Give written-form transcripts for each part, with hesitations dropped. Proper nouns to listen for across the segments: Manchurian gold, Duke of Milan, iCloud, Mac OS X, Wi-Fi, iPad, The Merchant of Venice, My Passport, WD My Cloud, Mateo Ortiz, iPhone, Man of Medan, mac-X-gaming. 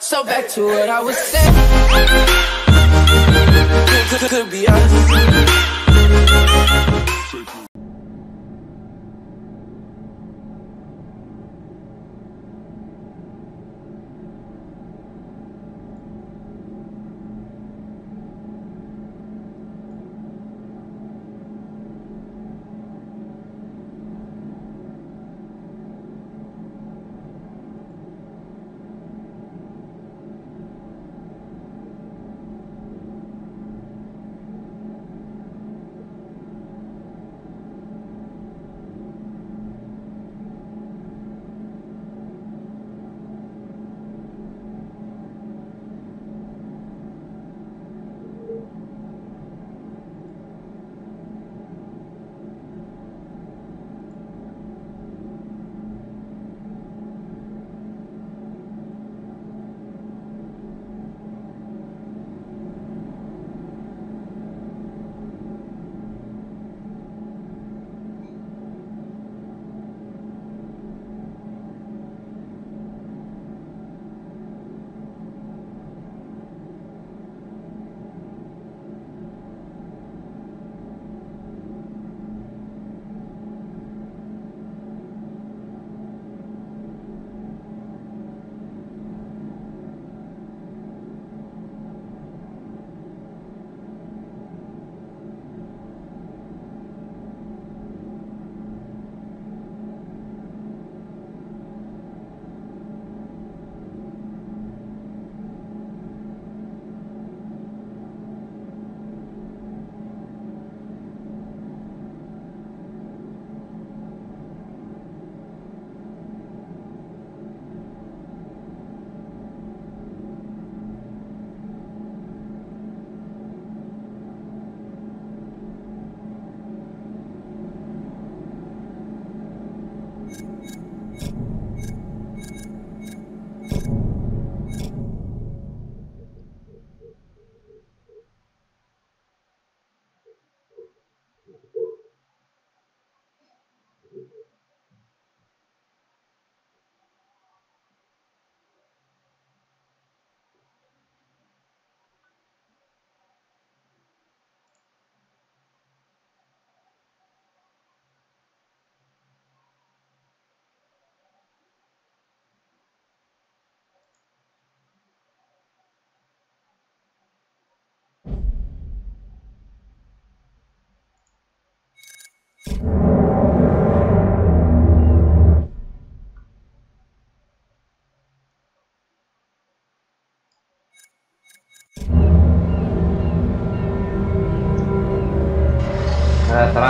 So back to what I was saying. Could be us.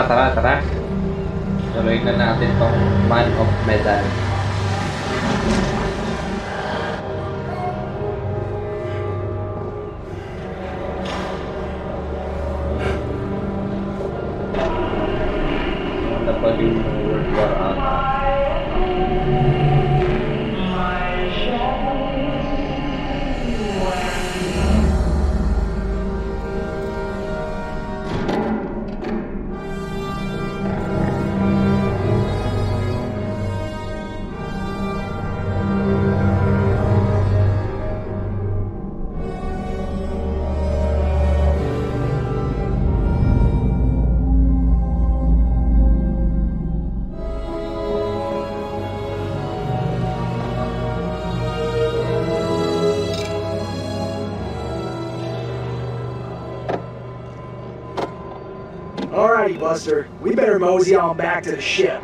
Tara. Tuloy na natin tong Man of Medan. Alrighty, Buster. We better mosey on back to the ship.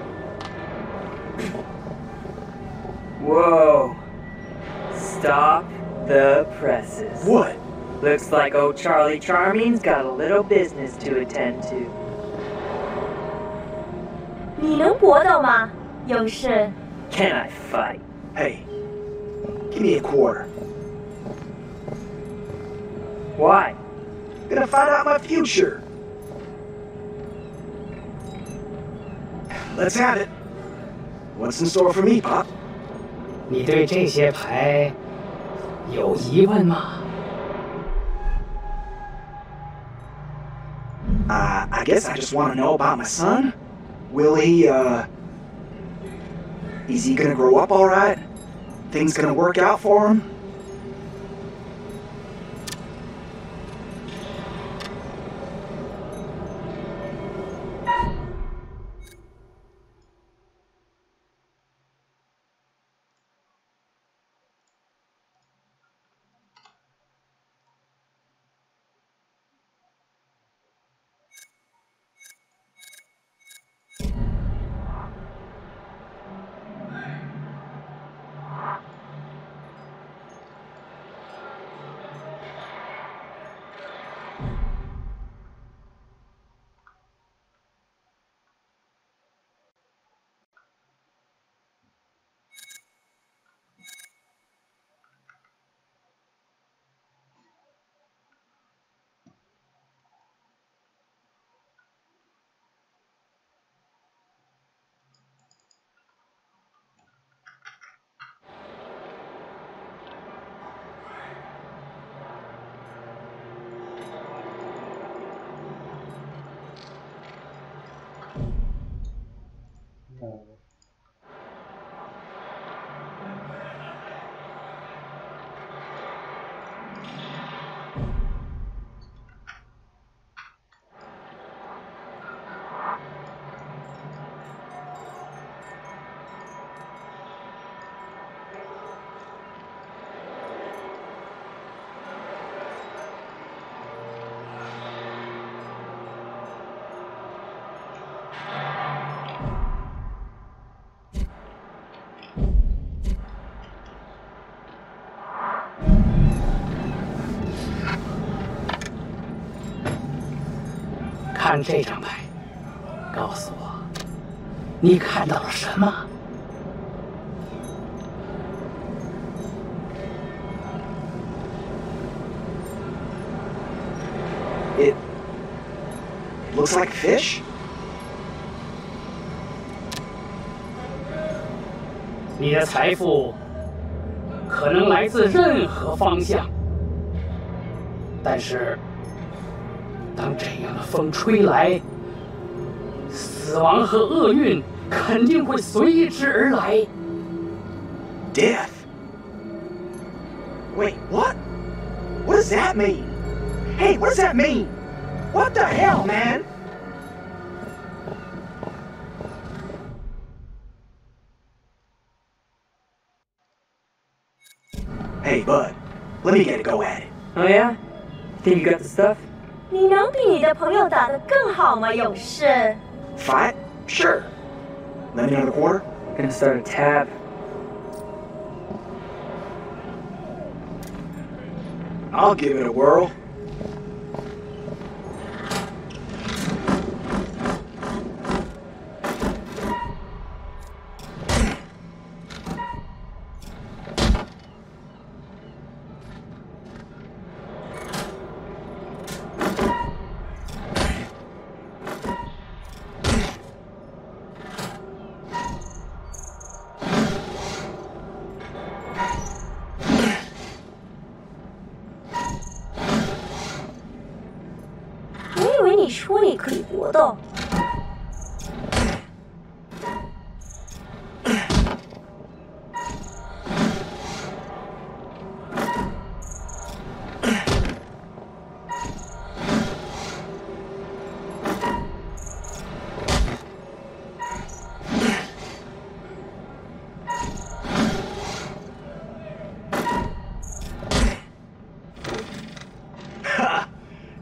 Whoa. Stop the presses. What? Looks like old Charlie Charming's got a little business to attend to. 你能搏斗吗, 勇士? Can I fight? Hey, give me a quarter. Why? I'm gonna find out my future. Let's have it. What's in store for me, Pop? 你对这些牌有疑问吗? I guess I just want to know about my son. Will he, is he gonna grow up all right? Things gonna work out for him? This card, tell me, did you see something? It looks like fish? Your wealth may come from any direction, but 当这样的风吹来，死亡和厄运肯定会随之而来。Death. Wait, what? What does that mean? Hey, what does that mean? What the hell, man? Hey, bud. Let me get a go at it. Oh yeah? Think you got the stuff? 你能比你的朋友打得更好吗，勇士 ？Fight, sure. Let me know the quarter. Gonna start a tab. I'll give it a whirl.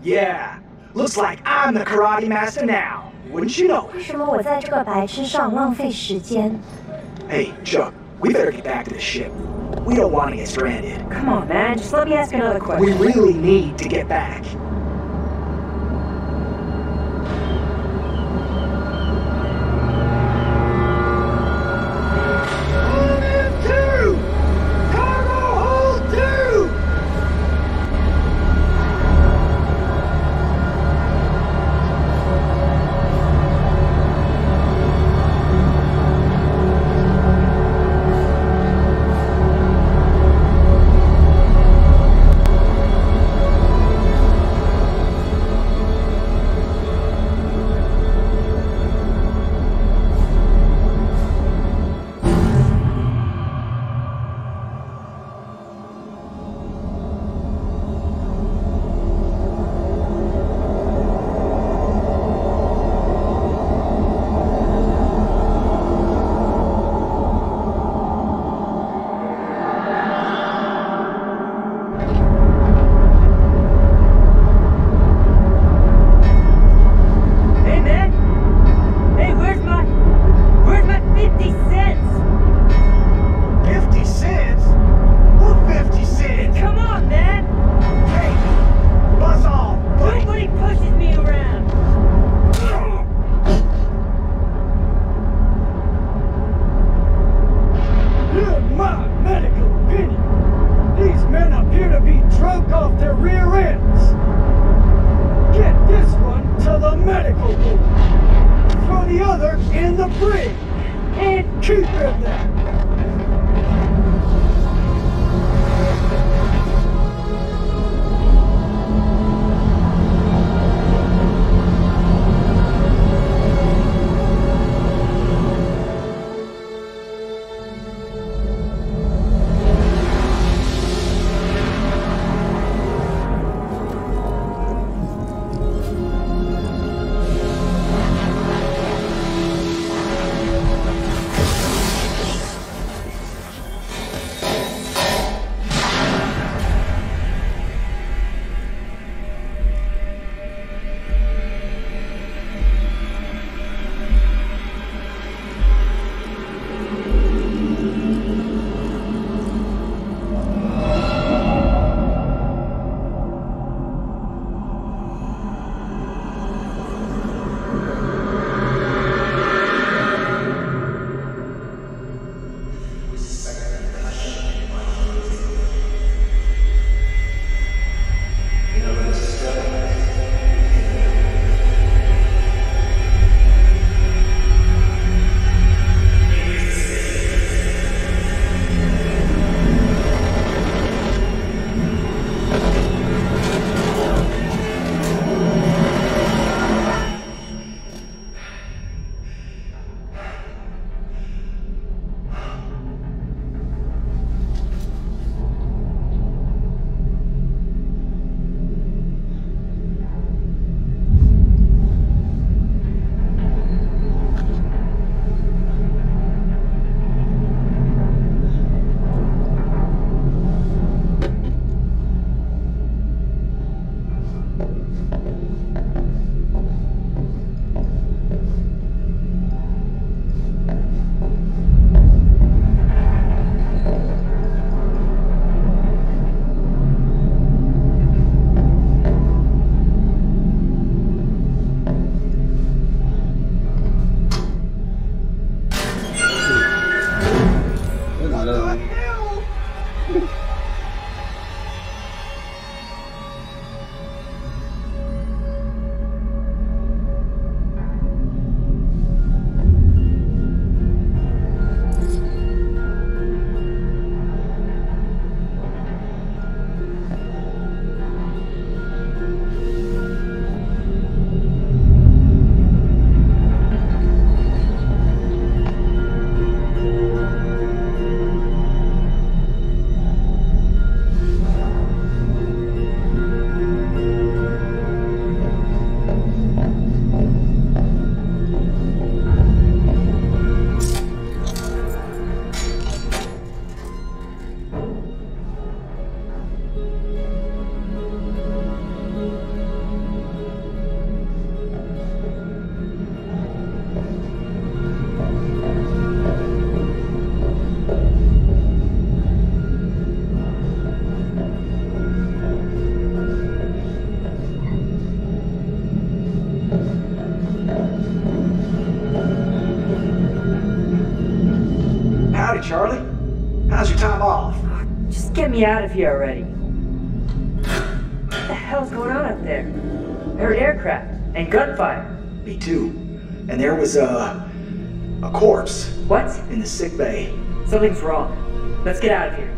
Yeah, looks like I'm the karate master now. Wouldn't you know? 为什么我在这个白痴上浪费时间? Hey, Chuck, we better get back to the ship. We don't want to get stranded. Come on, man, just let me ask another question. We really need to get back. free and cheaper than. Charlie, how's your time off? Just get me out of here already. What the hell's going on up there? I heard aircraft and gunfire. Me too. And there was a corpse. What? In the sick bay. Something's wrong. Let's get out of here.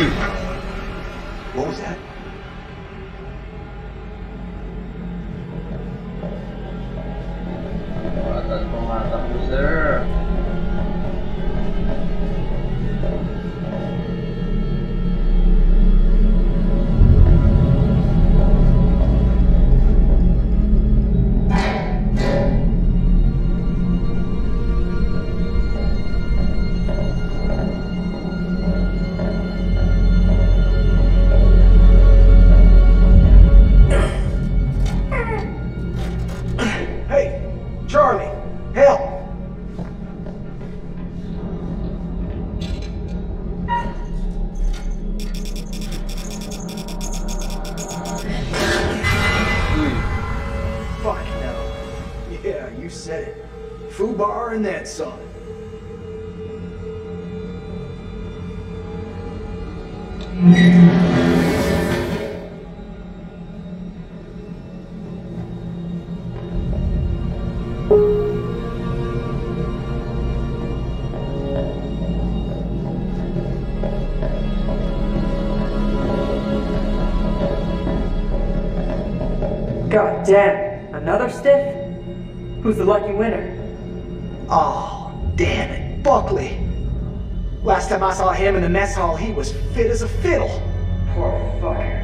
Excuse me. What was that? God damn, another stiff? Who's the lucky winner? Oh, damn it, Buckley. Last time I saw him in the mess hall, he was fit as a fiddle. Poor fucker.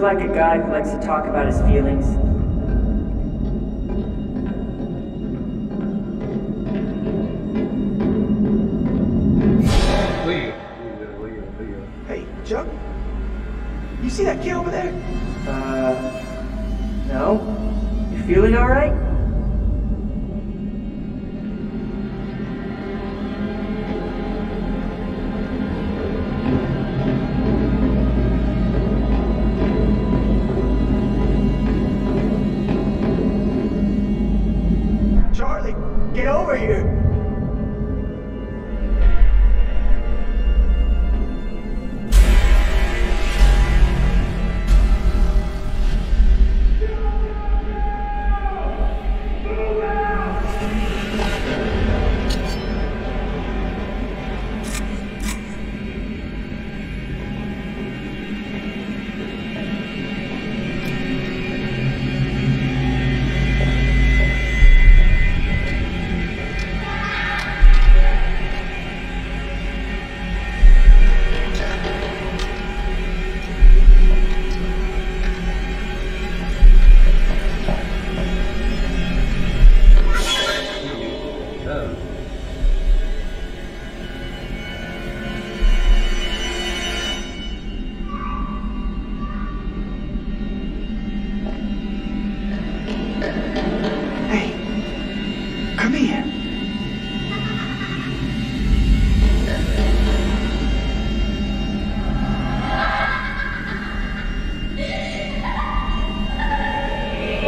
Like a guy who likes to talk about his feelings. Hey, Chuck? You see that kid over there? No? You feeling alright?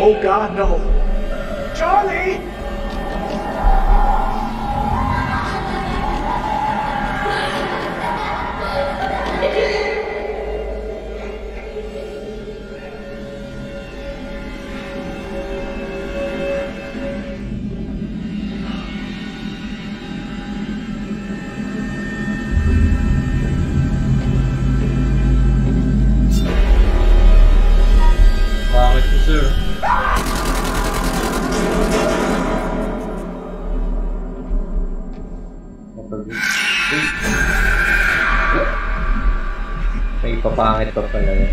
Oh God, no. Charlie! May ipapangit pa pala yun.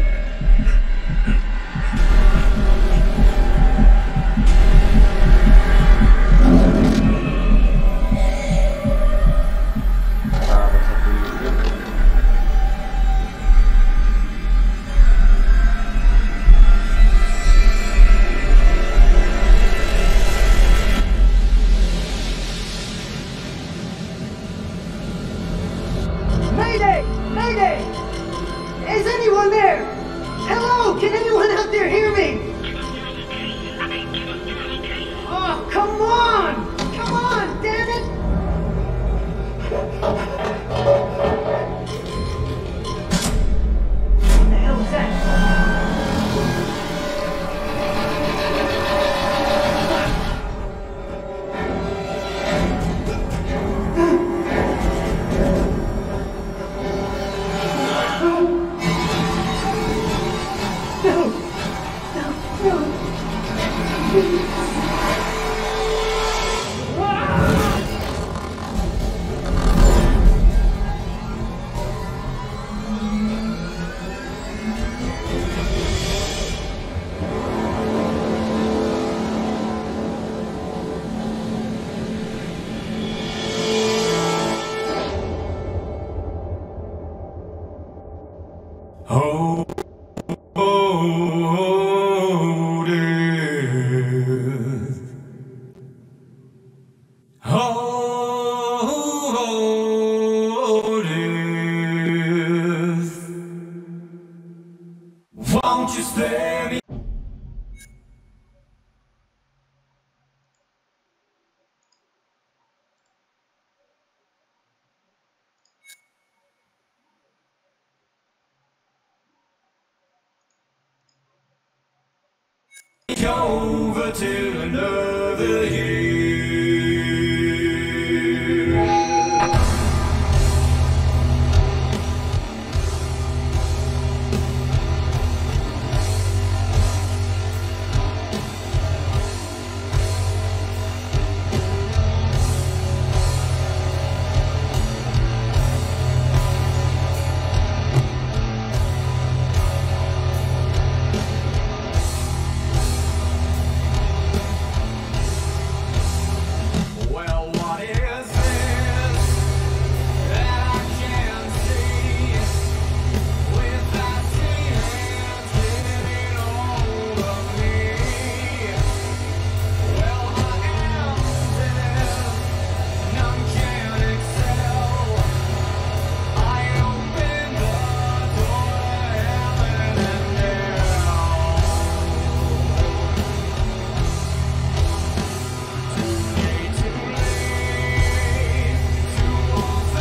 Over till another year.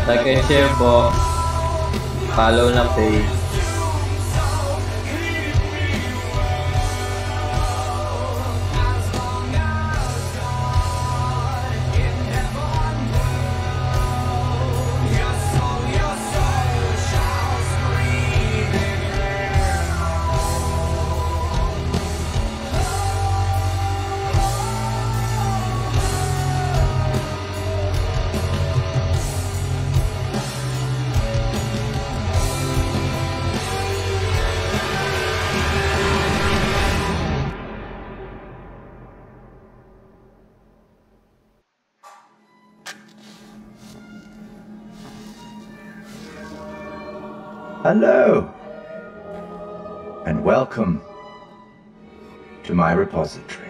Like and share po. Follow na page. Hello, and welcome to my repository.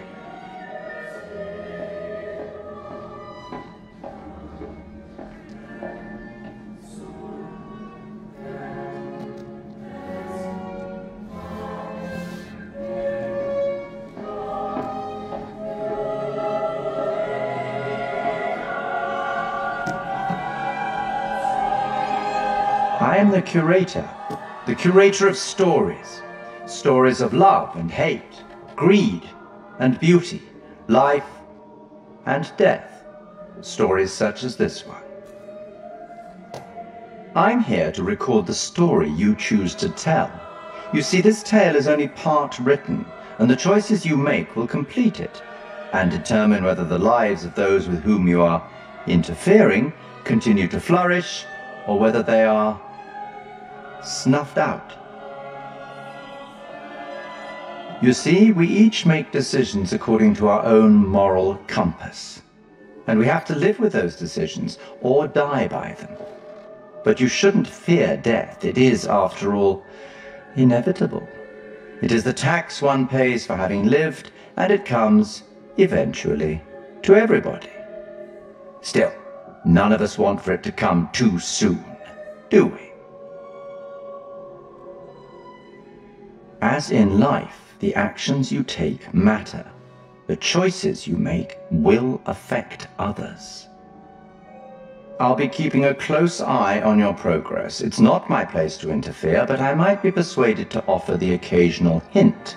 am the curator of stories. Stories of love and hate, greed and beauty, life and death. Stories such as this one. I'm here to record the story you choose to tell. You see, this tale is only part written, and the choices you make will complete it, and determine whether the lives of those with whom you are interfering continue to flourish, or whether they are snuffed out. You see, we each make decisions according to our own moral compass, and we have to live with those decisions or die by them. But you shouldn't fear death. It is, after all, inevitable. It is the tax one pays for having lived, and it comes, eventually, to everybody. Still, none of us want for it to come too soon, do we? As in life, the actions you take matter. The choices you make will affect others. I'll be keeping a close eye on your progress. It's not my place to interfere, but I might be persuaded to offer the occasional hint.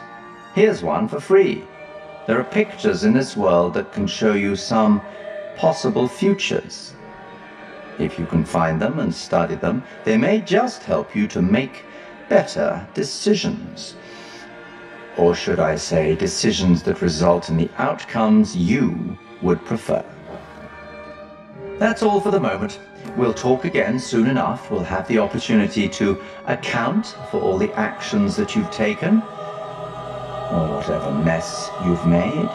Here's one for free. There are pictures in this world that can show you some possible futures. If you can find them and study them, they may just help you to make better decisions. Or should I say, decisions that result in the outcomes you would prefer. That's all for the moment. We'll talk again soon enough. We'll have the opportunity to account for all the actions that you've taken, or whatever mess you've made.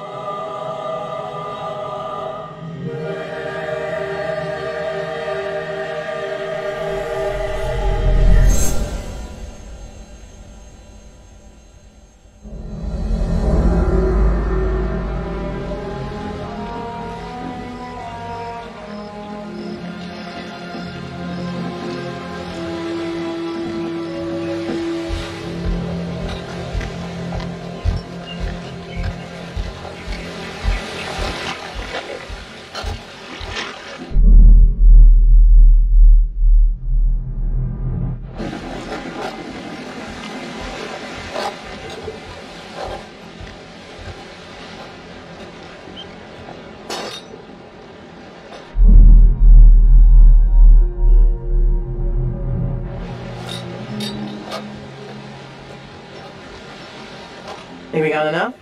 Think we got enough?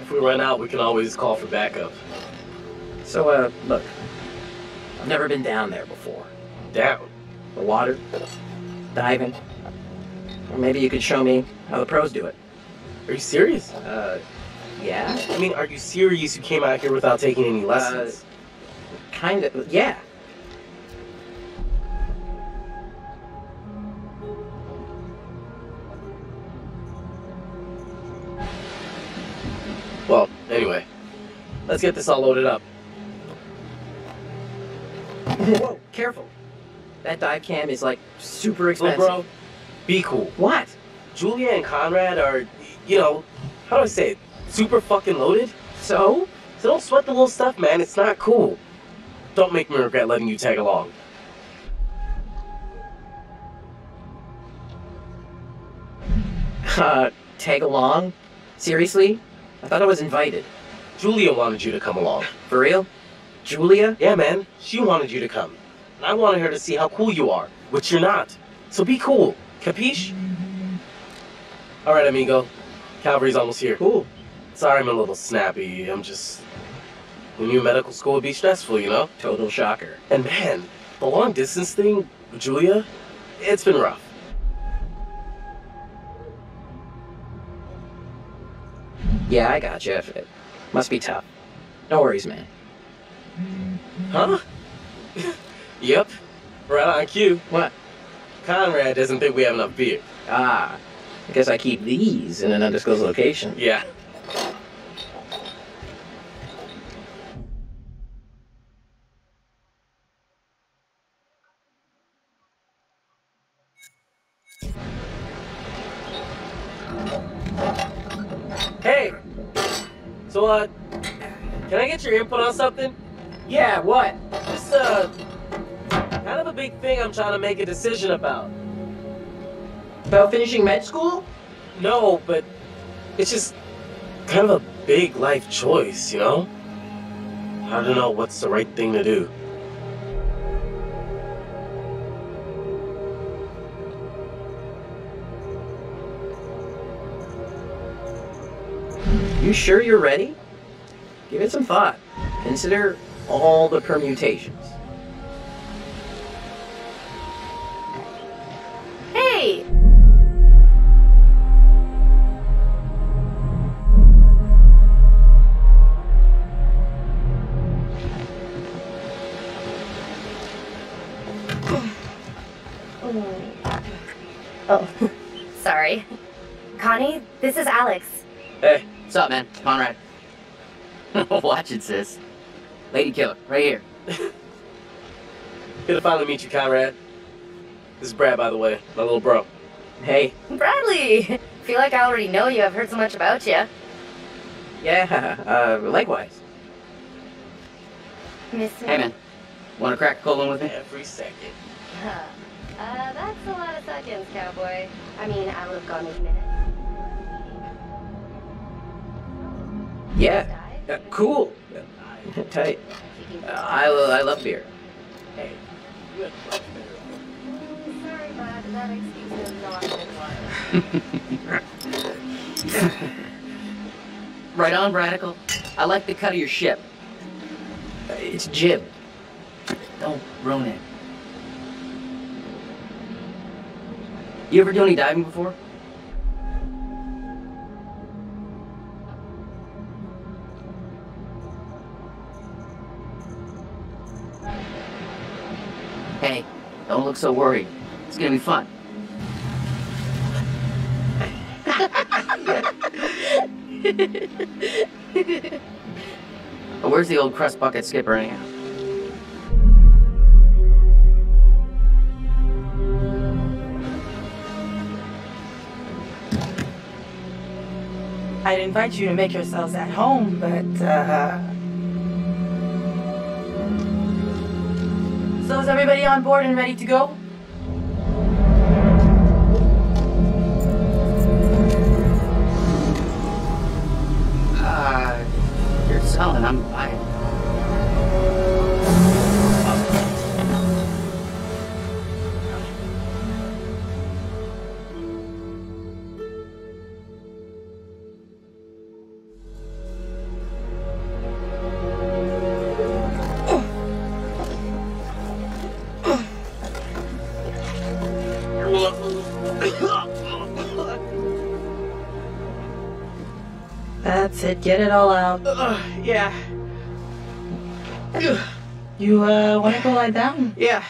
If we run out, we can always call for backup. So, look. I've never been down there before. Down? The water? Diving? Or maybe you could show me how the pros do it. Are you serious? Yeah. I mean, are you serious you came out here without taking any lessons? Kinda, yeah. Well, anyway, let's get this all loaded up. Whoa, careful. That dive cam is, like, super expensive. Look, bro, be cool. What? Julia and Conrad are, you know, how do I say it? Super fucking loaded. So don't sweat the little stuff, man. It's not cool. Don't make me regret letting you tag along. Tag along? Seriously? I thought I was invited. Julia wanted you to come along. For real? Julia? Yeah, man. She wanted you to come. And I wanted her to see how cool you are, which you're not. So be cool. Capiche? All right, amigo. Calvary's almost here. Cool. Sorry I'm a little snappy. I'm just... We knew medical school would be stressful, you know? Total shocker. And man, the long distance thing, Julia, it's been rough. Yeah, I got you. It must be tough. No worries, man. Huh? Yep. Right on cue. What? Conrad doesn't think we have enough beer. Ah. I guess I keep these in an undisclosed location. Yeah. Hey! So, can I get your input on something? Yeah, what? Just, kind of a big thing I'm trying to make a decision about. About finishing med school? No, but it's just kind of a big life choice, you know? I don't know what's the right thing to do. You sure you're ready? Give it some thought. Consider all the permutations. Hey! Oh, sorry. Connie, this is Alex. Hey, what's up, man? Conrad. Watch it, sis. Lady killer, right here. Good to finally meet you, Conrad. This is Brad, by the way, my little bro. Hey. Bradley! Feel like I already know you. I've heard so much about you. Yeah, likewise. Miss me? Hey, man. Want to crack a cold one with me? Every second. Huh. That's a lot of seconds, cowboy. I mean, I would have gone with minutes. Yeah. Cool. Tight. I love beer. Hey. Sorry, bud. That excuse is not good one. Right on, Radical. I like the cut of your ship. It's jib. Don't ruin it. You ever do any diving before? Hey, don't look so worried. It's gonna be fun. Oh, where's the old crust bucket skipper anyhow? I'd invite you to make yourselves at home, but, So is everybody on board and ready to go? You're selling, I'm buying. Get it all out. Yeah. You, want to go lie down? Yeah.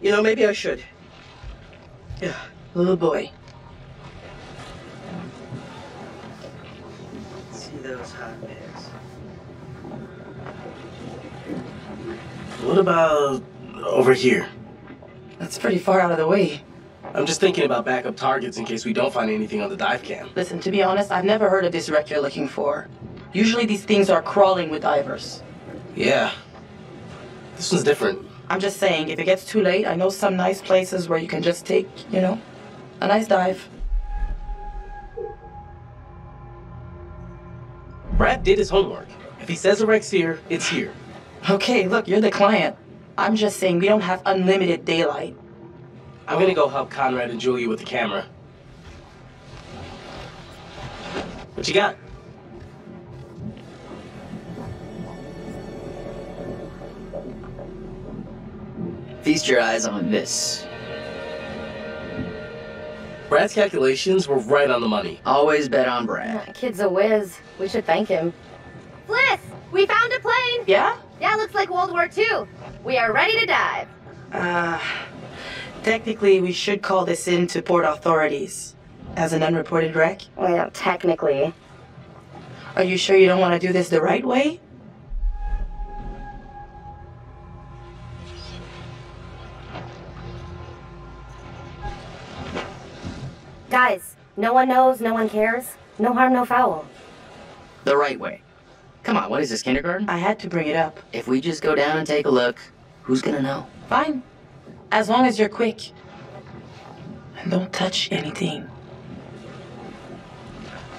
You know, maybe I should. Yeah. Little boy. See those hot bags. What about over here? That's pretty far out of the way. I'm just thinking about backup targets in case we don't find anything on the dive cam. Listen, to be honest, I've never heard of this wreck you're looking for. Usually these things are crawling with divers. Yeah. This one's different. I'm just saying, if it gets too late, I know some nice places where you can just take, you know, a nice dive. Brad did his homework. If he says the wreck's here, it's here. Okay, look, you're the client. I'm just saying we don't have unlimited daylight. I'm gonna go help Conrad and Julia with the camera. What you got? Feast your eyes on this. Brad's calculations were right on the money. Always bet on Brad. That kid's a whiz. We should thank him. Bliss! We found a plane! Yeah? Yeah, looks like World War II. We are ready to dive. Technically, we should call this in to port authorities as an unreported wreck. Well, technically. Are you sure you don't want to do this the right way? Guys, no one knows, no one cares. No harm, no foul. The right way. Come on, what is this, kindergarten? I had to bring it up. If we just go down and take a look, who's gonna know? Fine. As long as you're quick. And don't touch anything.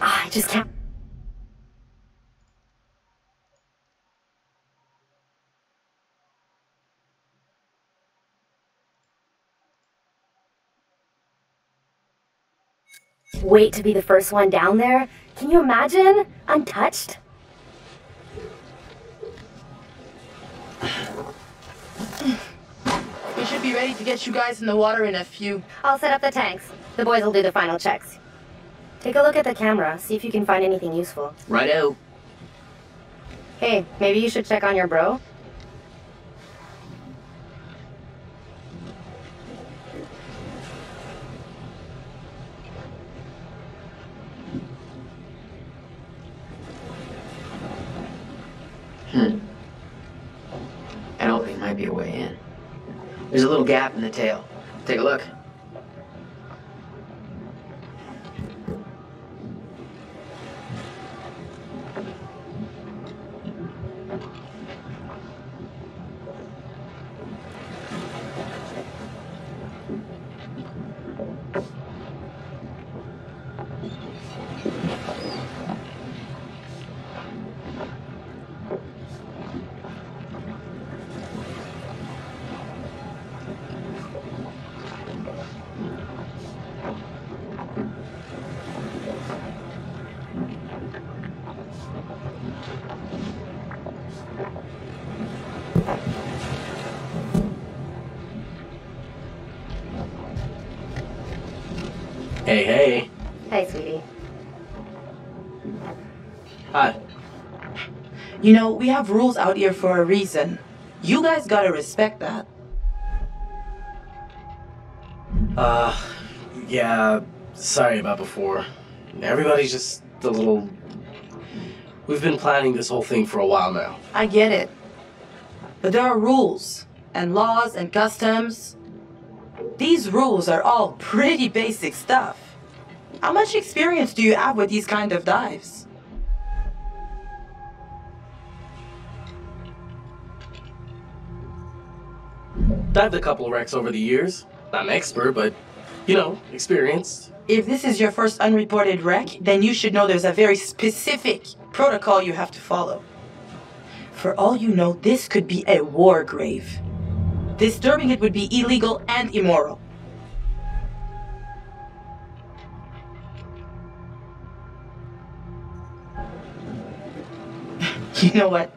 I just can't. Wait to be the first one down there? Can you imagine? Untouched? We should be ready to get you guys in the water in a few. I'll set up the tanks. The boys will do the final checks. Take a look at the camera, see if you can find anything useful. Righto. Hey, maybe you should check on your bro? I don't think might be a way in. There's a little gap in the tail. Take a look. Hey, hey. Hey, sweetie. Hi. You know, we have rules out here for a reason. You guys gotta respect that. Yeah, sorry about before. Everybody's just a little... We've been planning this whole thing for a while now. I get it. But there are rules, and laws, and customs. These rules are all pretty basic stuff. How much experience do you have with these kind of dives? Dived a couple of wrecks over the years. Not an expert, but, you know, experienced. If this is your first unreported wreck, then you should know there's a very specific protocol you have to follow. For all you know, this could be a war grave. Disturbing it would be illegal and immoral. You know what?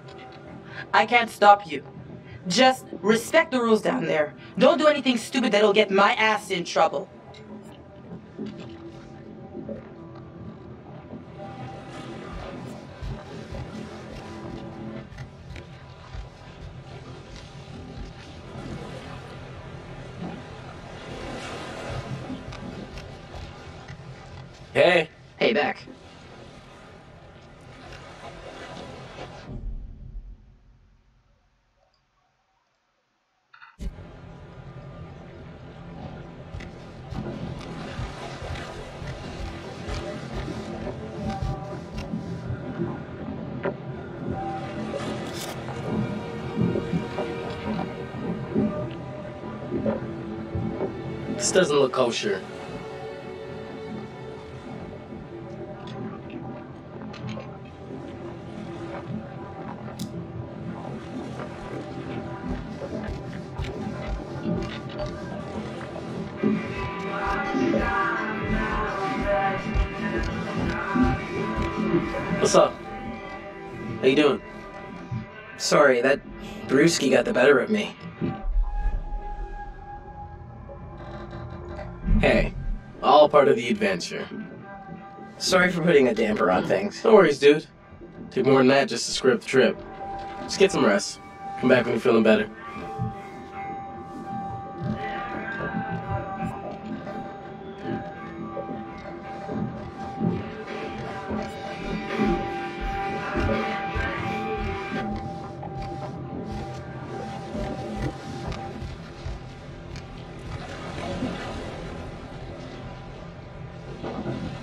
I can't stop you. Just respect the rules down there. Don't do anything stupid that'll get my ass in trouble. Hey. Hey, back. This doesn't look kosher. What's up? How you doing? Sorry, that brewski got the better of me. Hey, all part of the adventure. Sorry for putting a damper on things. No worries, dude. Took more than that just to script the trip. Just get some rest. Come back when you're feeling better.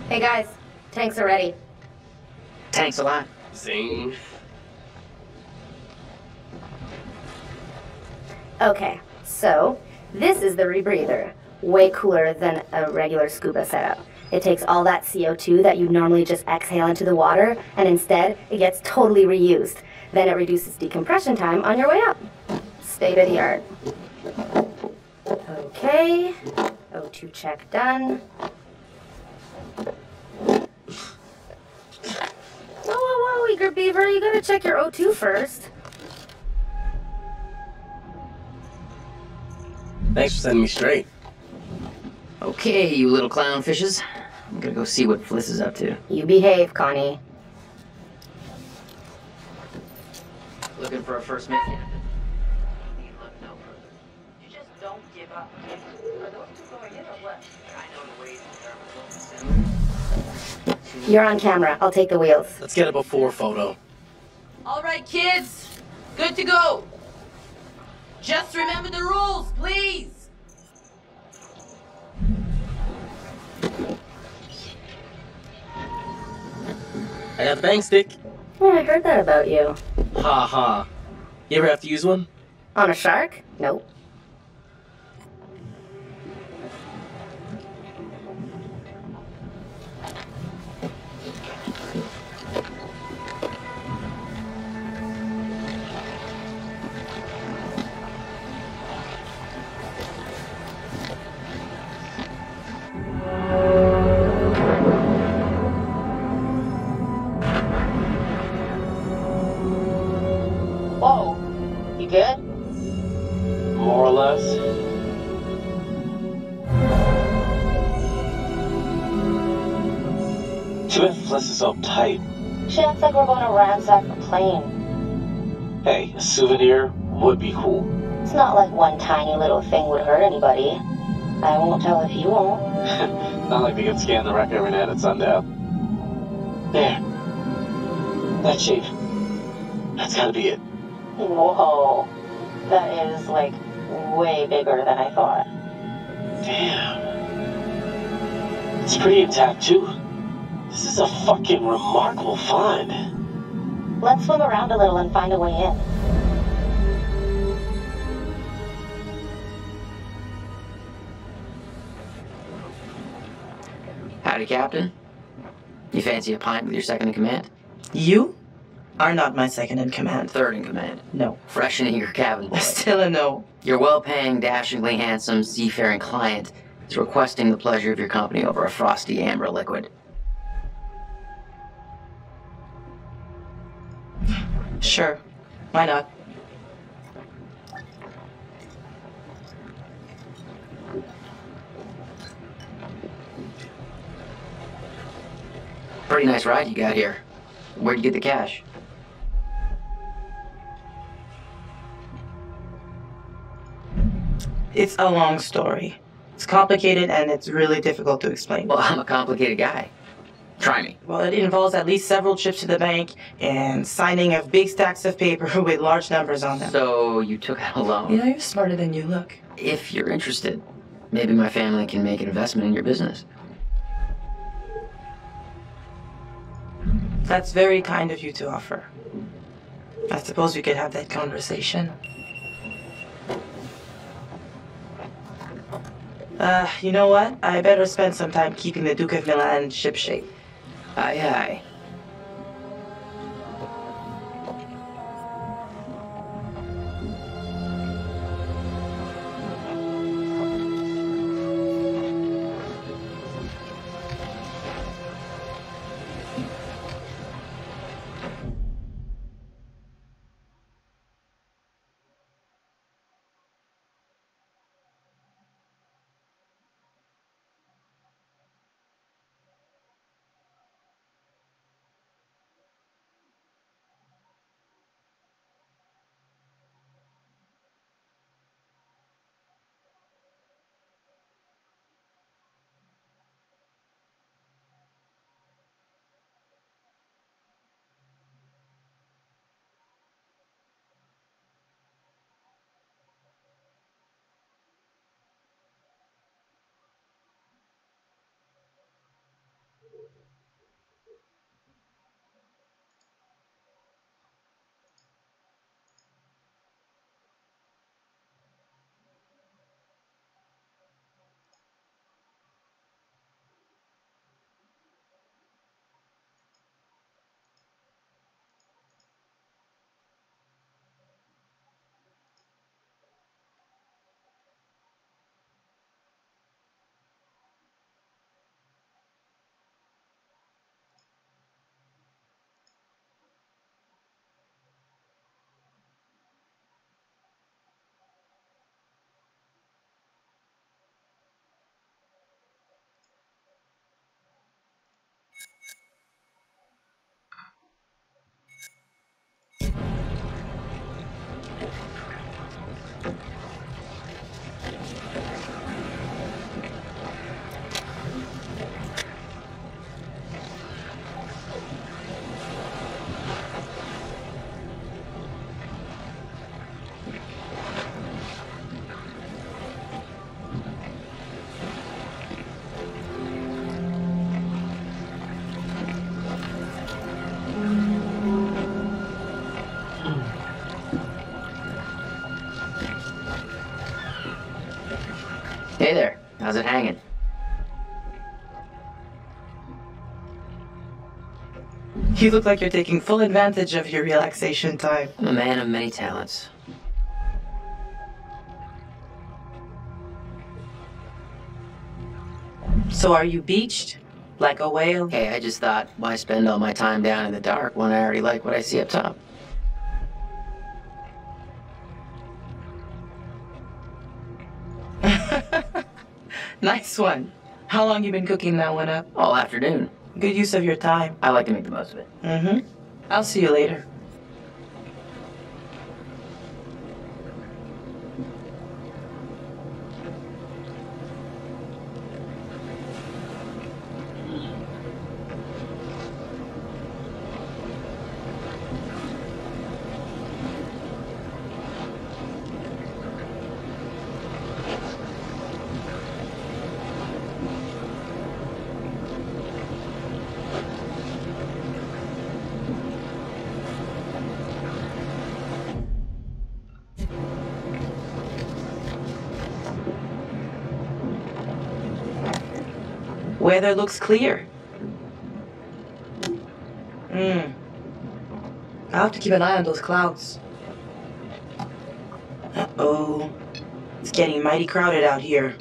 Hey guys, tanks are ready. Tanks a lot. Zing. Okay, so this is the rebreather. way cooler than a regular scuba setup. It takes all that CO2 that you normally just exhale into the water, and instead, it gets totally reused. Then it reduces decompression time on your way up. State of the art. Okay, O2 check done. Whoa, whoa, whoa, eager beaver, you gotta check your O2 first. Thanks for sending me straight. Okay, you little clownfishes. I'm gonna go see what Fliss is up to. You behave, Connie. Looking for a first mate candidate. You look no further. You just don't give up. Are those two going in or what? I know the way to determine what. You're on camera. I'll take the wheels. Let's get a before photo. All right, kids. Good to go. Just remember the rules, please. I got the bang stick. Yeah, I heard that about you. Ha ha. You ever have to use one? On a shark? Nope. So tight. She acts like we're going to ransack the plane. Hey, a souvenir would be cool. It's not like one tiny little thing would hurt anybody. I won't tell if you won't. Not like they can scan the wreck every night at sundown. There. That shape. That's gotta be it. Whoa. That is, like, way bigger than I thought. Damn. It's pretty intact, too. This is a fucking remarkable find. Let's swim around a little and find a way in. Howdy, Captain. You fancy a pint with your second in command? You are not my second in command. Third in command? No. Freshening your cabin boy. Still a no. Your well-paying, dashingly handsome, seafaring client is requesting the pleasure of your company over a frosty amber liquid. Sure. Why not? Pretty nice ride you got here. Where'd you get the cash? It's a long story. It's complicated and it's really difficult to explain. Well, I'm a complicated guy. Try me. Well, it involves at least several trips to the bank and signing of big stacks of paper with large numbers on them. So you took out a loan? Yeah, you're smarter than you look. If you're interested, maybe my family can make an investment in your business. That's very kind of you to offer. I suppose we could have that conversation. You know what? I better spend some time keeping the Duke of Milan shipshape. Aye, aye. How's it hanging? You look like you're taking full advantage of your relaxation time. I'm a man of many talents. So are you beached? Like a whale? Hey, I just thought, why spend all my time down in the dark when I already like what I see up top? Nice one. How long you been cooking that one up? All afternoon. Good use of your time. I like to make the most of it. Mm-hmm. I'll see you later. Weather looks clear. I'll have to keep an eye on those clouds. Uh-oh. It's getting mighty crowded out here.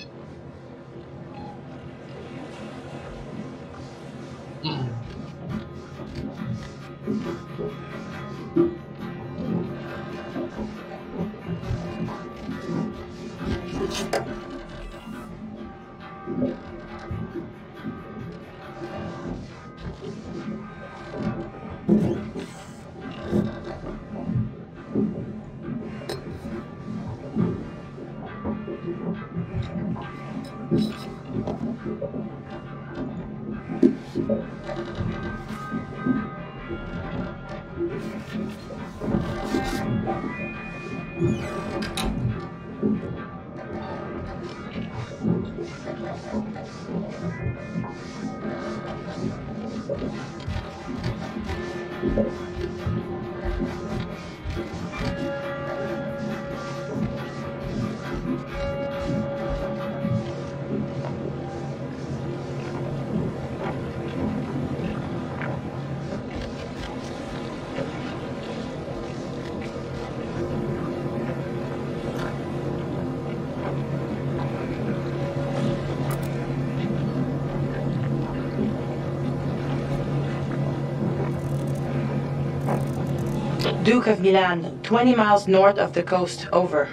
Duke of Milan, 20 miles north of the coast, over.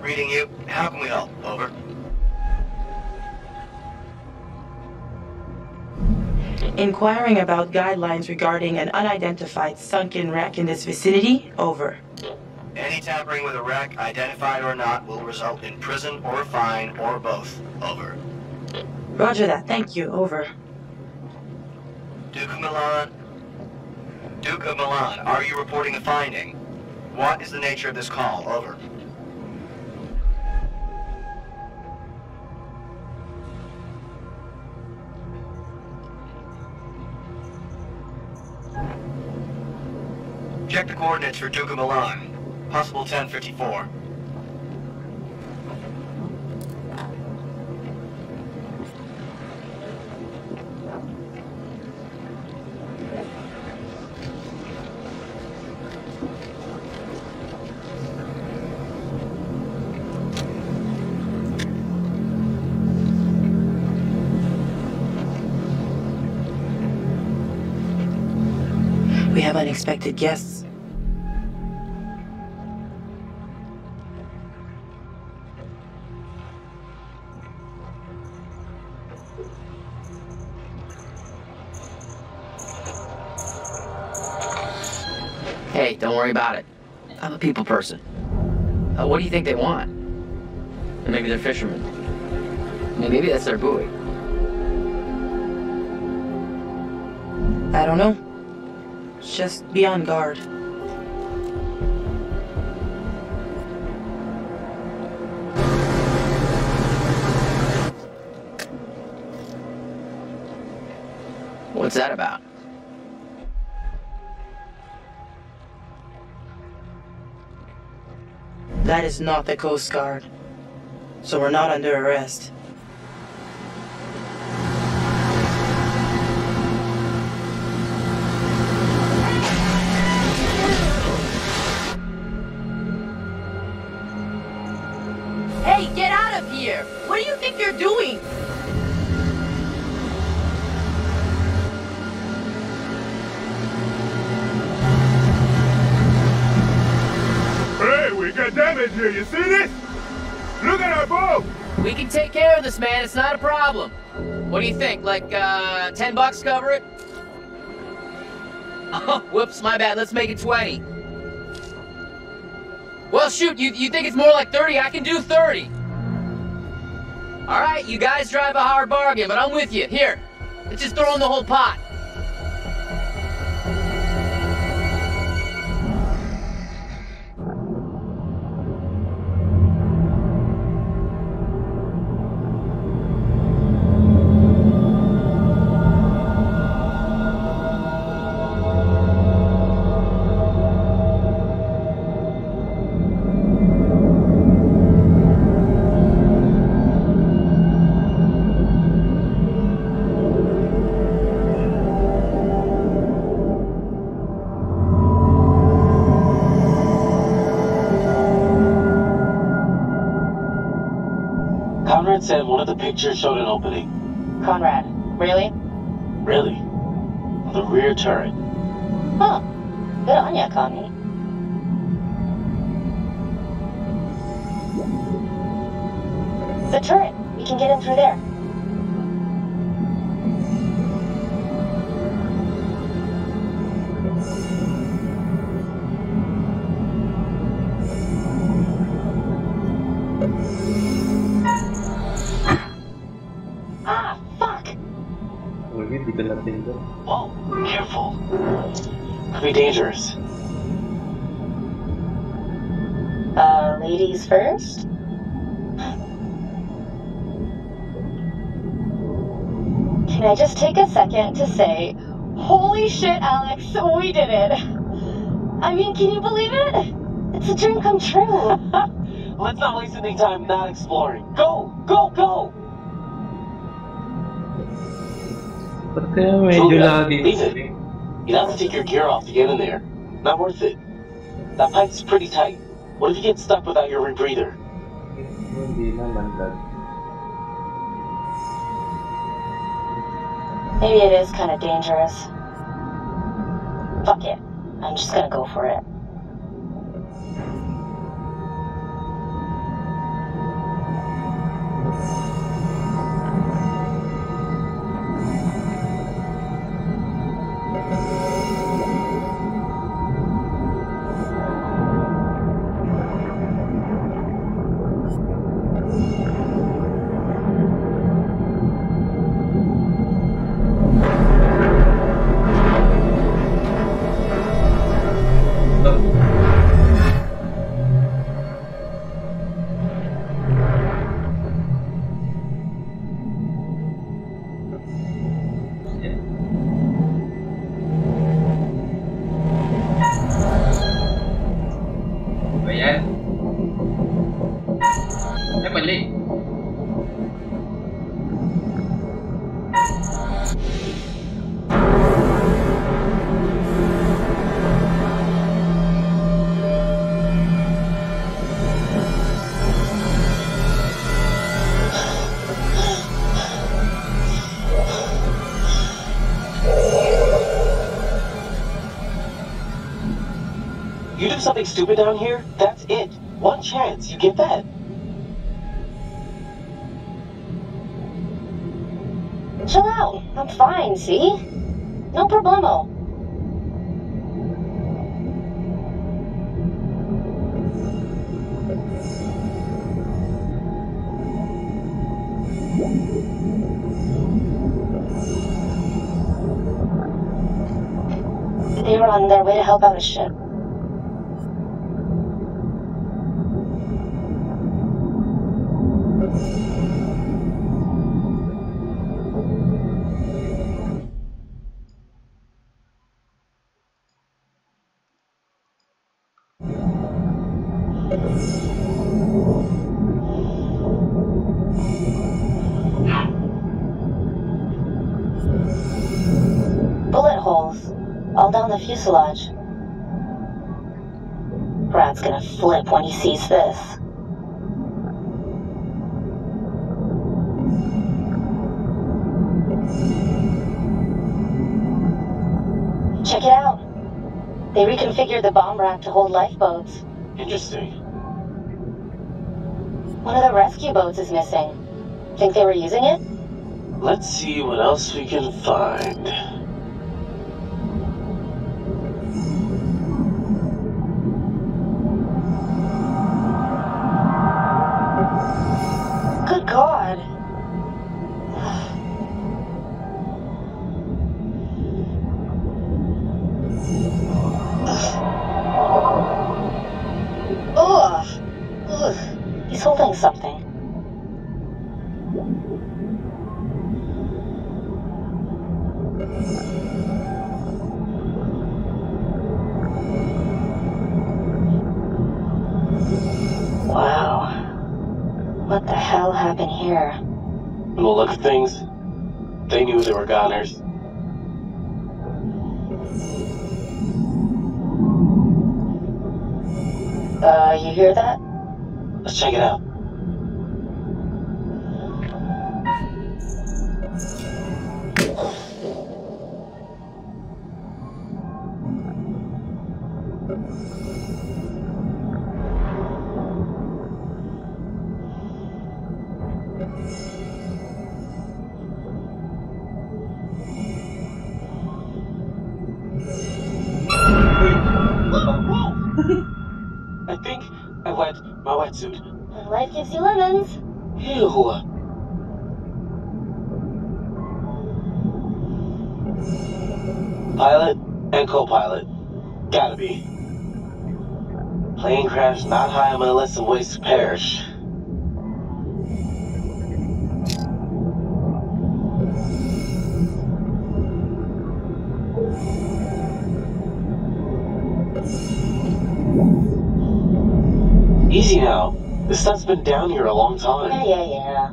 Reading you. How can we help? Over. Inquiring about guidelines regarding an unidentified sunken wreck in this vicinity, over. Any tampering with a wreck, identified or not, will result in prison or a fine or both, over. Roger that, thank you, over. Duke of Milan, are you reporting a finding? What is the nature of this call? Over. Check the coordinates for Duke of Milan. Possible 1054. Unexpected guests. Hey, don't worry about it. I'm a people person. What do you think they want? Maybe they're fishermen. Maybe that's their buoy. I don't know. Just be on guard. What's that about? That is not the Coast Guard. so we're not under arrest. Hey, get out of here! What do you think you're doing? Damage here, you see this? Look at our boat! We can take care of this, man, it's not a problem. What do you think, like, $10 cover it? Oh, whoops, my bad, let's make it 20. Well, shoot, you think it's more like 30? I can do 30. Alright, you guys drive a hard bargain, but I'm with you. Here, let's just throw in the whole pot. Conrad said one of the pictures showed an opening. Conrad, really? Really. On the rear turret. Huh. Good on ya, Connie. The turret. We can get in through there. Oh, careful. Could be dangerous. Ladies first? Can I just take a second to say, holy shit, Alex, we did it. I mean, can you believe it? It's a dream come true. Let's not waste any time not exploring. Go, go, go! Leave it. You'd have to take your gear off to get in there. Not worth it. That pipe's pretty tight. What if you get stuck without your rebreather? Maybe it is kind of dangerous. Fuck it. I'm just gonna go for it. You do something stupid down here, that's it. One chance, you get that. Chill out, I'm fine, see? No problemo. They were on their way to help out a ship. all down the fuselage. Brad's gonna flip when he sees this. Check it out. They reconfigured the bomb rack to hold lifeboats. Interesting. One of the rescue boats is missing. Think they were using it? Let's see what else we can find. Good God. Ugh. He's holding something. Wow. What the hell happened here? From the look of things, they knew they were goners. You hear that? Let's check it out. I think I wet my wetsuit. Life gives you lemons. Ew. Pilot and co-pilot. Gotta be. Plane crash not high on my list of ways to perish. Easy now. This stuff's been down here a long time. Yeah.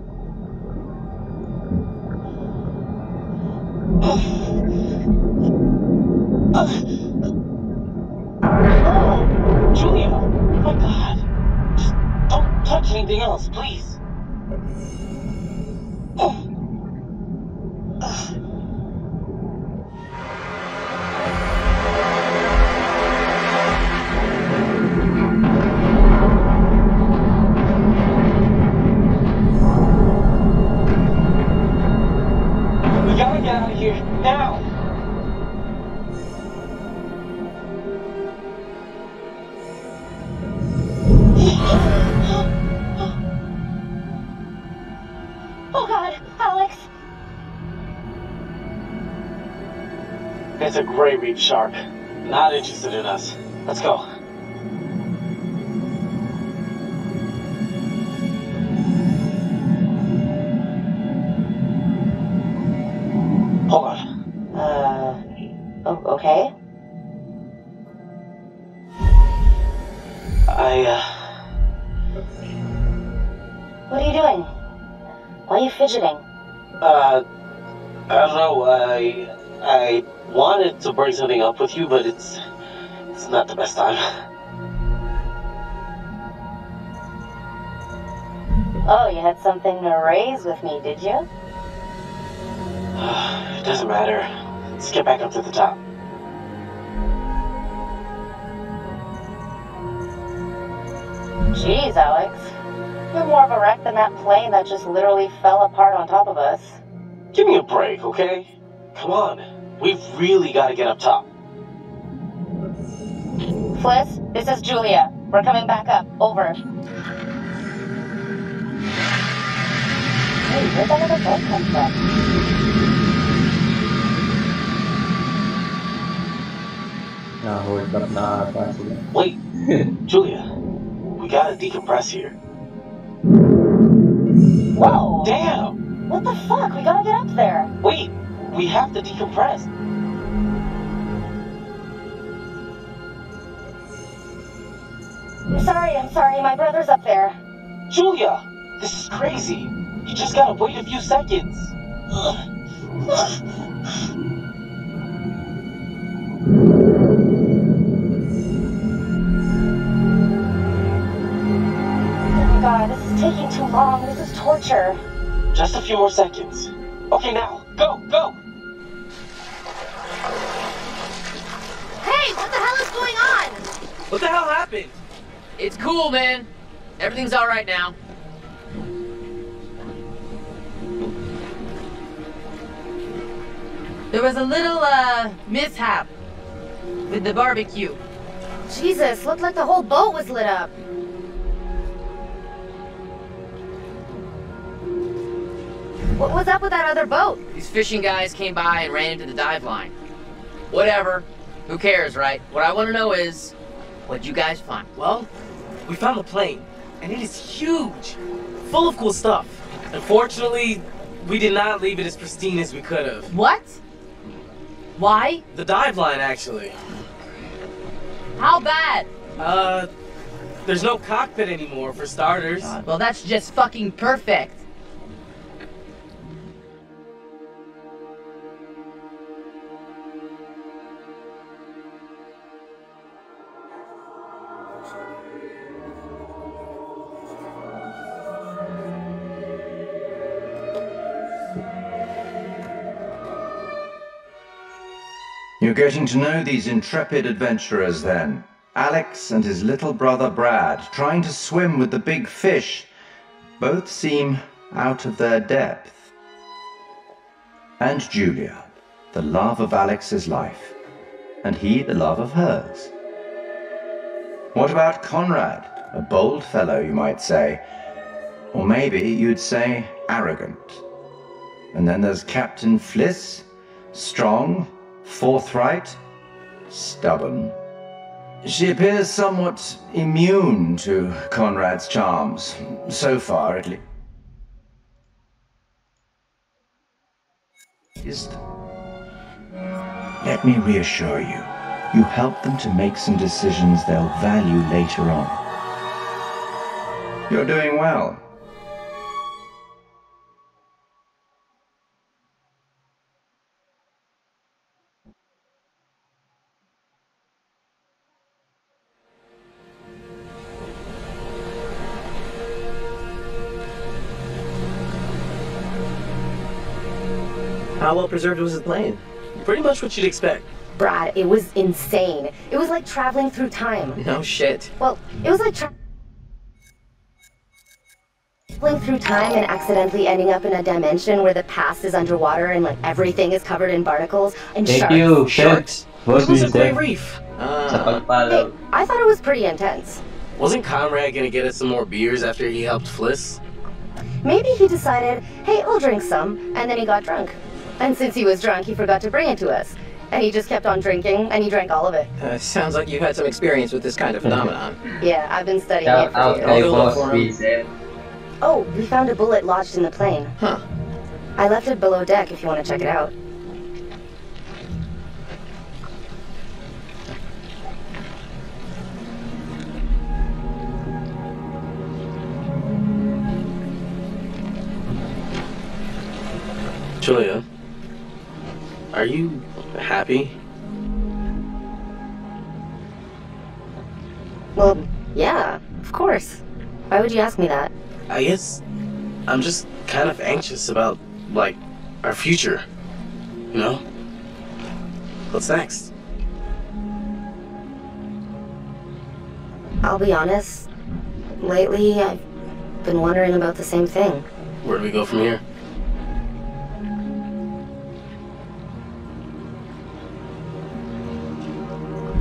Oh, Julia, oh my God. Just don't touch anything else, please. It's a great reef shark. Not interested in us. Let's go. Hold on. Oh, okay. What are you doing? Why are you fidgeting? I don't know. I wanted to bring something up with you, but it's not the best time. Oh, you had something to raise with me, did you? It doesn't matter. Let's get back up to the top. Jeez, Alex. You're more of a wreck than that plane that just literally fell apart on top of us. Give me a break, okay? Come on, we've really got to get up top. Fliss, this is Julia. We're coming back up. Over. Hey, where'd that other boat come from? Wait, Julia, we gotta decompress here. Whoa! Damn! What the fuck? We gotta get up there. Wait. We have to decompress. I'm sorry. My brother's up there. Julia, this is crazy. You just gotta wait a few seconds. Sure. Just a few more seconds. Okay, now, go, go! Hey, what the hell is going on? What the hell happened? It's cool, man. Everything's all right now. There was a little, mishap with the barbecue. Jesus, looked like the whole boat was lit up. What was up with that other boat? These fishing guys came by and ran into the dive line. Whatever. Who cares, right? What I want to know is, what'd you guys find? Well, we found a plane, and it is huge, full of cool stuff. Unfortunately, we did not leave it as pristine as we could have. What? Why? The dive line, actually. How bad? There's no cockpit anymore, for starters. God. Well, that's just fucking perfect. You're getting to know these intrepid adventurers then. Alex and his little brother Brad, trying to swim with the big fish. Both seem out of their depth. And Julia, the love of Alex's life, and he the love of hers. What about Conrad? A bold fellow, you might say. Or maybe you'd say arrogant. And then there's Captain Fliss, strong, forthright, stubborn. She appears somewhat immune to Conrad's charms, so far at least. Let me reassure you, you help them to make some decisions they'll value later on. You're doing well. How well preserved was the plane? Pretty much what you'd expect. Brad, it was insane. It was like traveling through time. No shit. Well, it was like traveling through time and accidentally ending up in a dimension where the past is underwater and like everything is covered in barnacles and sharks. It was a great reef. Hey, I thought it was pretty intense. Wasn't Conrad gonna get us some more beers after he helped Fliss? Maybe he decided, hey, I'll drink some, and then he got drunk. And since he was drunk, he forgot to bring it to us. And he just kept on drinking, and he drank all of it. Sounds like you've had some experience with this kind of phenomenon. Yeah, I've been studying it for years. Oh, we found a bullet lodged in the plane. Huh. I left it below deck if you want to check it out. Julia, are you happy? Well, yeah, of course. Why would you ask me that? I guess I'm just kind of anxious about, like, our future, you know? What's next? I'll be honest, lately I've been wondering about the same thing. Where do we go from here?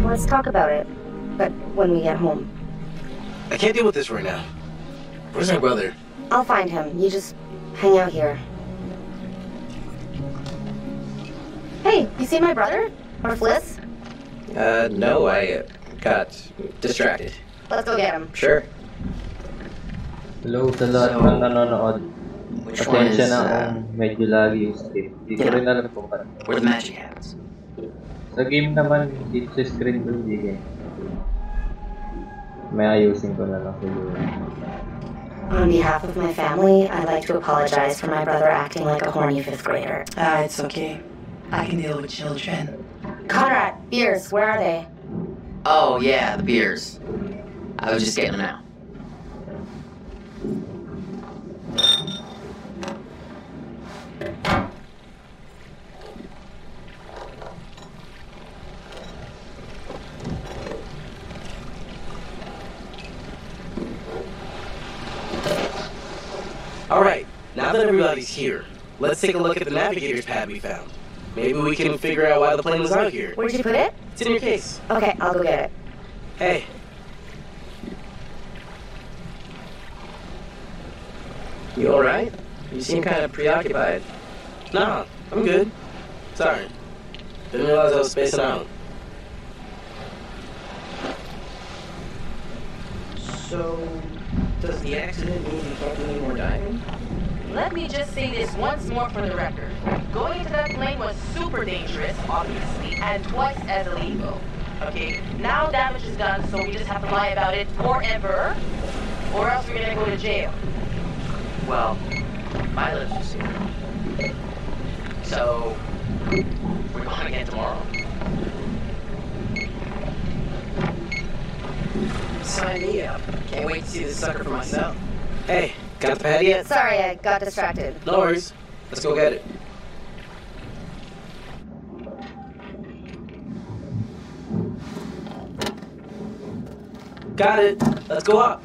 Let's talk about it, but when we get home. I can't deal with this right now. Where's my brother? I'll find him. You just hang out here. Hey, you see my brother? Or Fliss? No, I got distracted. Let's go get him. Sure. Load the lot ng nanonood. Which one is, medyo lagi yung script. Hindi ko rin alam kung paano. Where the magic happens. Sa game naman, dito sa screen doon din eh. May ayusin ko na lang siguro. On behalf of my family, I'd like to apologize for my brother acting like a horny 5th grader. It's okay. I can deal with children. Conrad, beers, where are they? Oh yeah, the beers. I was just getting them now. everybody's here. Let's take a look at the navigator's pad we found. Maybe we can figure out why the plane was out here. Where'd you put it? It's in your case. Okay, I'll go get it. Hey. You alright? You seem kind of preoccupied. Nah, I'm good. Sorry. Didn't realize I was spacing out. So, does the accident mean you can't do any more diving? Let me just say this once more for the record. Going into that plane was super dangerous, obviously, and twice as illegal. Okay, now damage is done, so we just have to lie about it forever, or else we're gonna go to jail. Well, my lips are sealed. So, we're going again tomorrow. Sign me up. Can't wait to see this sucker for myself. Hey. Got the pad yet? Sorry, I got distracted. No worries. Let's go get it. Got it. Let's go up.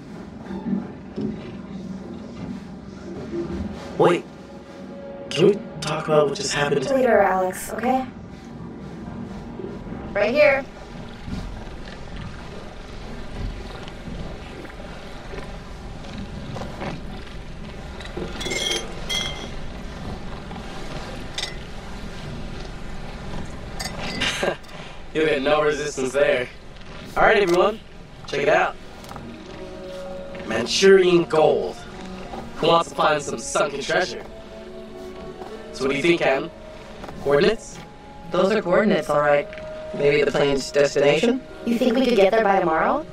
Wait. Can we talk about what just happened? Later, Alex, okay? Right here. You had no resistance there. Alright everyone, check it out. Manchurian gold. Who wants to find some sunken treasure? So what do you think, Adam? Coordinates? Those are coordinates, alright. Maybe the plane's destination? You think we could get there by tomorrow?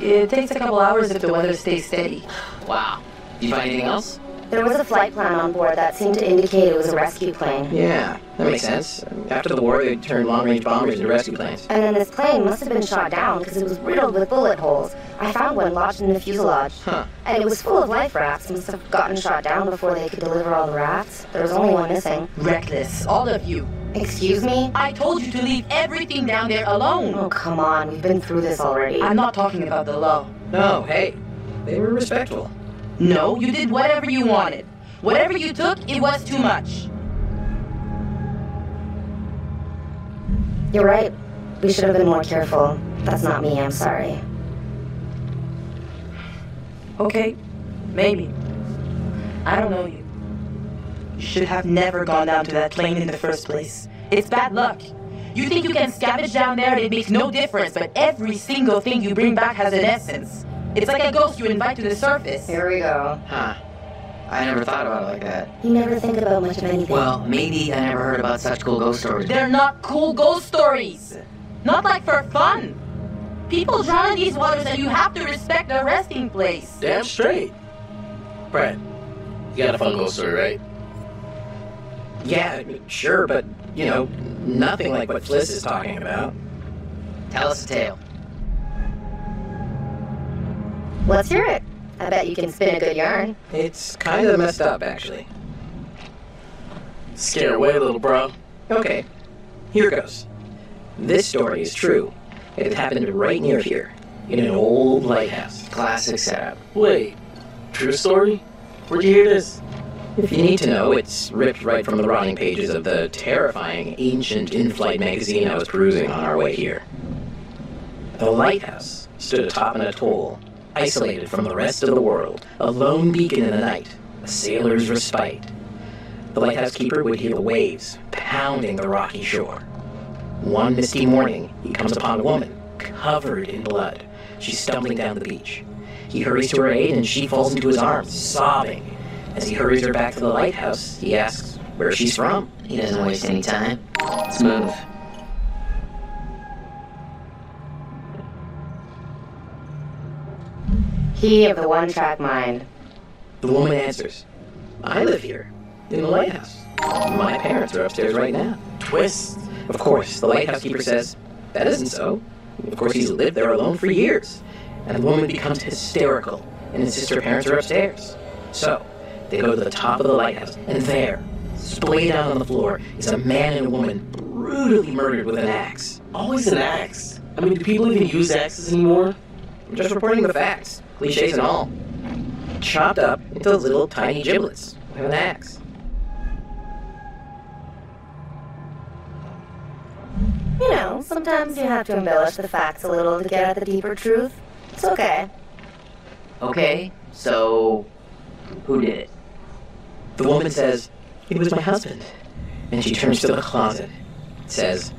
It takes a couple hours if the weather stays steady. Wow. Did you find anything else? There was a flight plan on board that seemed to indicate it was a rescue plane. Yeah, that makes sense. After the war, they turned long-range bombers into rescue planes. And then this plane must have been shot down because it was riddled with bullet holes. I found one lodged in the fuselage. Huh. And it was full of life rafts. Must have gotten shot down before they could deliver all the rafts. There was only one missing. Reckless. All of you. Excuse me? I told you to leave everything down there alone. Oh, come on. We've been through this already. I'm not talking about the law. No, hey. They were respectful. No, you did whatever you wanted. Whatever you took, it was too much. You're right. We should have been more careful. That's not me, I'm sorry. Okay, maybe. I don't know you. You should have never gone down to that plane in the first place. It's bad luck. You think you can scavenge down there and it makes no difference, but every single thing you bring back has an essence. It's like a ghost you invite to the surface. Here we go. Huh. I never thought about it like that. You never think about much of anything. Well, maybe I never heard about such cool ghost stories. They're not cool ghost stories. Not like for fun. People drown in these waters and you have to respect their resting place. Damn straight. Brad, you got a fun ghost story, right? Yeah, sure, but, you know, nothing like what Fliss is talking about. Tell us a tale. Let's hear it. I bet you can spin a good yarn. It's kind of messed up, actually. Scare away, little bro. Okay, here goes. This story is true. It happened right near here, in an old lighthouse. Classic setup. Wait, true story? Where'd you hear this? If you need to know, it's ripped right from the rotting pages of the terrifying ancient in-flight magazine I was perusing on our way here. The lighthouse stood atop an atoll, isolated from the rest of the world, a lone beacon in the night, a sailor's respite. The lighthouse keeper would hear the waves pounding the rocky shore. One misty morning, he comes upon a woman, covered in blood. She's stumbling down the beach. He hurries to her aid and she falls into his arms, sobbing. As he hurries her back to the lighthouse, he asks where she's from. He doesn't waste any time. Let's move. Key of the one-track mind. The woman answers, I live here, in the lighthouse. My parents are upstairs right now. Twist. Of course, the lighthouse keeper says, that isn't so. Of course, he's lived there alone for years. And the woman becomes hysterical and insists her parents are upstairs. So, they go to the top of the lighthouse, and there, splayed out on the floor, is a man and a woman brutally murdered with an axe. Always an axe? I mean, do people even use axes anymore? I'm just reporting the facts. Cliches and all. Chopped up into little tiny giblets with an axe. know, sometimes you have to embellish the facts a little to get at the deeper truth. It's okay. Okay, so... who did it? The woman says, "It was my husband." And she turns to the closet. Says,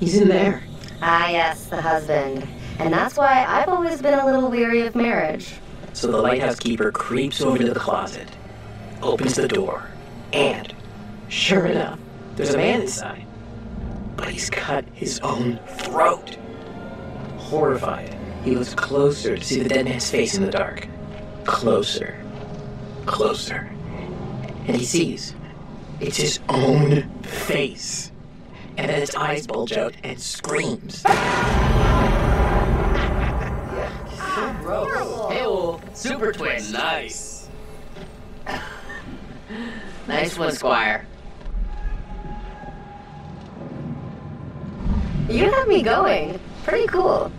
"He's in there." Ah, yes, the husband. And that's why I've always been a little weary of marriage. So the lighthouse keeper creeps over to the closet, opens the door, and, sure enough, there's a man inside. But he's cut his own throat. Horrified, he looks closer to see the dead man's face in the dark. Closer. Closer. And he sees it's his own face. And then his eyes bulge out and screams. Yeah, so gross. Hey, well, super twin. Nice. Nice one, Squire. You had me going. Pretty cool.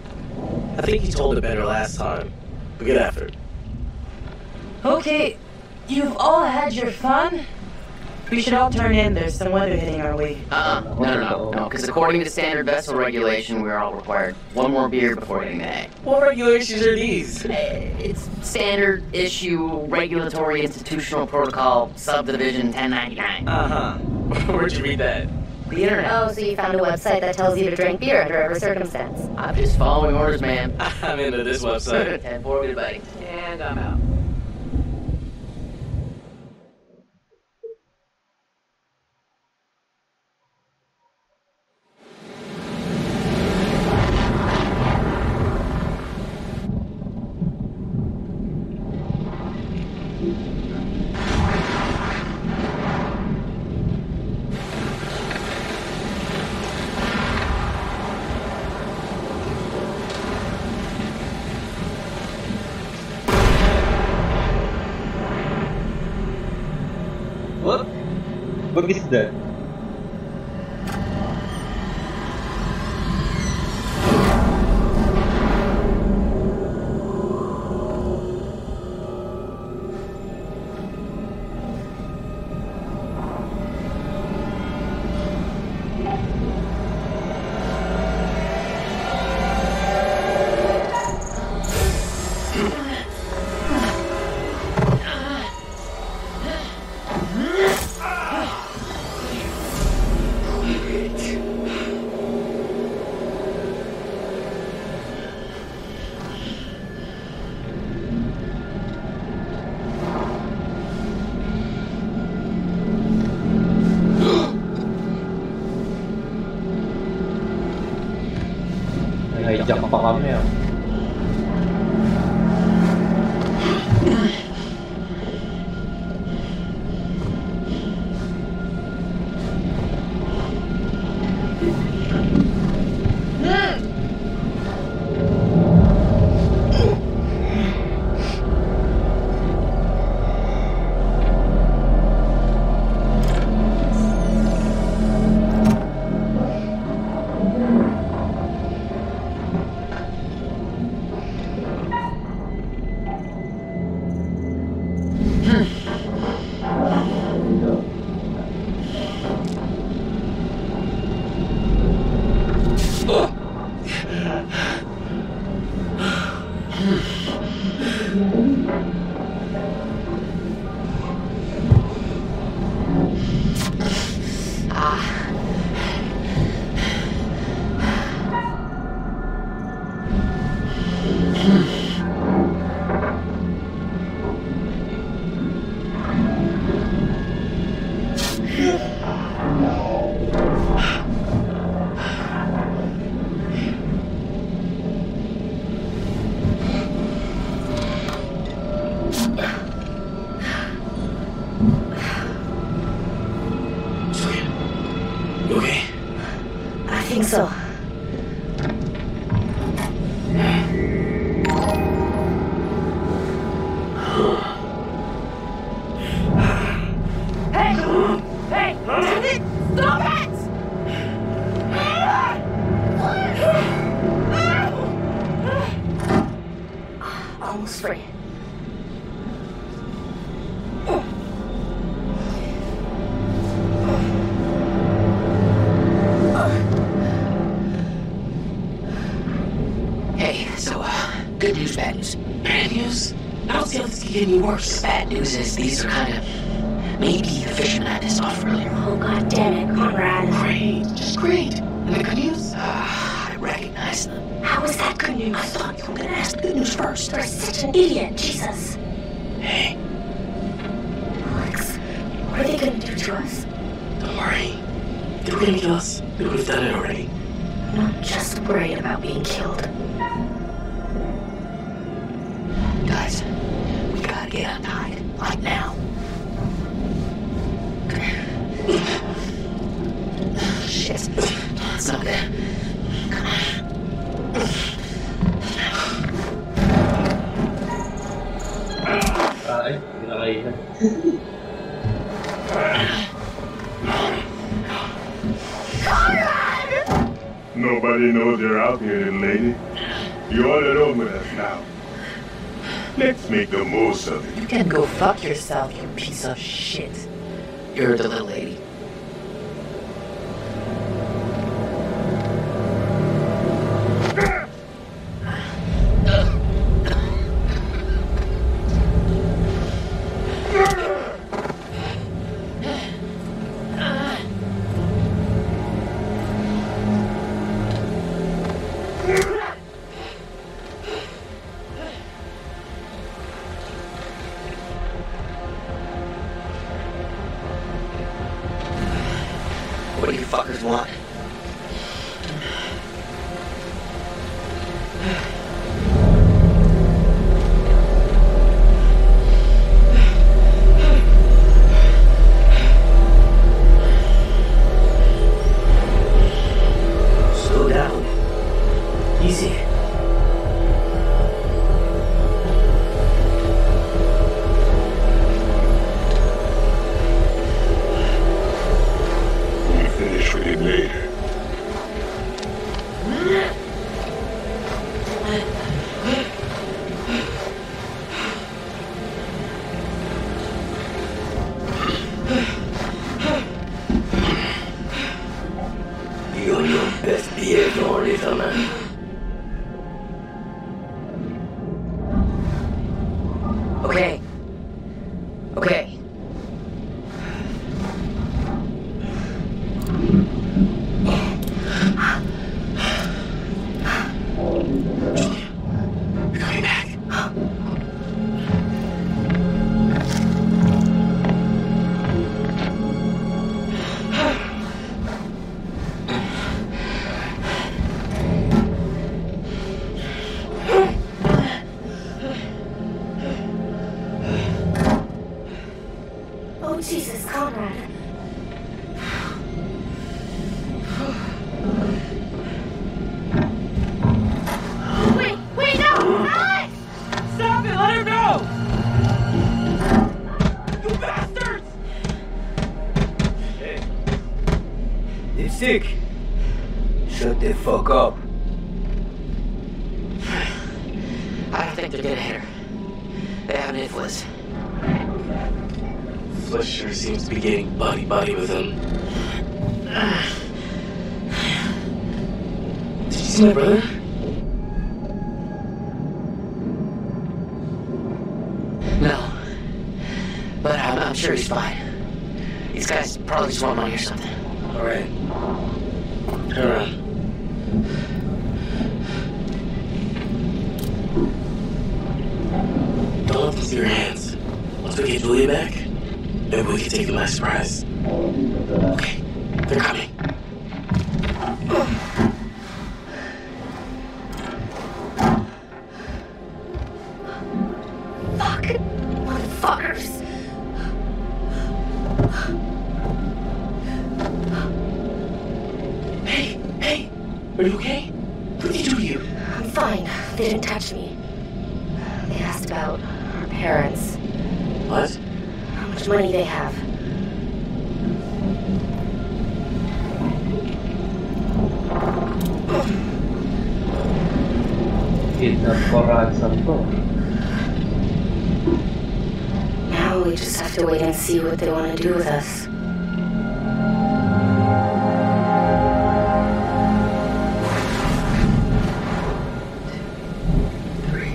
I think you told it better last time, but good effort. Okay, you've all had your fun. We should all turn in. There's some weather hitting our way. No. Because according to standard vessel regulation, we're all required one more beer before getting the hay. What regulations are these? It's standard issue regulatory institutional protocol subdivision 1099. Where'd you read that? The internet. Oh, so you found a website that tells you to drink beer under every circumstance. I'm just following orders, man. I'm into this website. 10-4, good buddy. And I'm out. What is that? Good news, bad news. Bad news? I don't see how this can get any worse. The bad news is these are kind of... Maybe the fisherman had this off earlier. Oh, god damn it, Conrad. Great. Just great. And the good news? I recognize them. How is that good news? I thought you were going to ask the good news first. You're such an idiot, Jesus. Hey. Alex, what are they going to do to us? Don't worry. If they were going to kill us, we would have done it already. I'm not just worried about being killed. Guys, we gotta get untied. Like now. Shit. It's not good. Come on. Alright, get out of here. Conrad! Nobody knows you're out here, little lady. You're all alone with us now. Let's make the most of it. You can go fuck yourself, you piece of shit. You're the little lady. Three.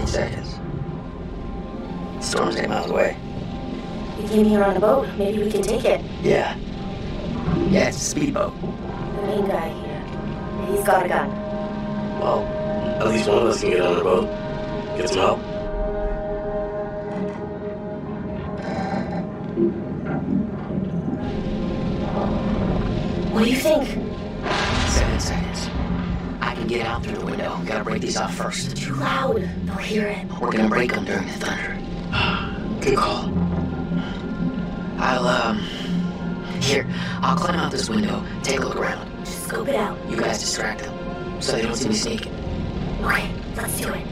8 seconds. The storm's 8 miles away. We came here on a boat. Maybe we can take it. Yeah. Yeah, it's a speedboat. The main guy here. He's got a gun. Well, at least one of us can get on the boat. Get some help. What do you think? 7 seconds. I can get out through the window. We gotta break these off first. Too loud. They'll hear it. We're gonna break them during the thunder. Good call. I'll climb out this window, take a look around. Just scope it out. You guys distract them, so they don't see me sneaking. Okay, let's do it.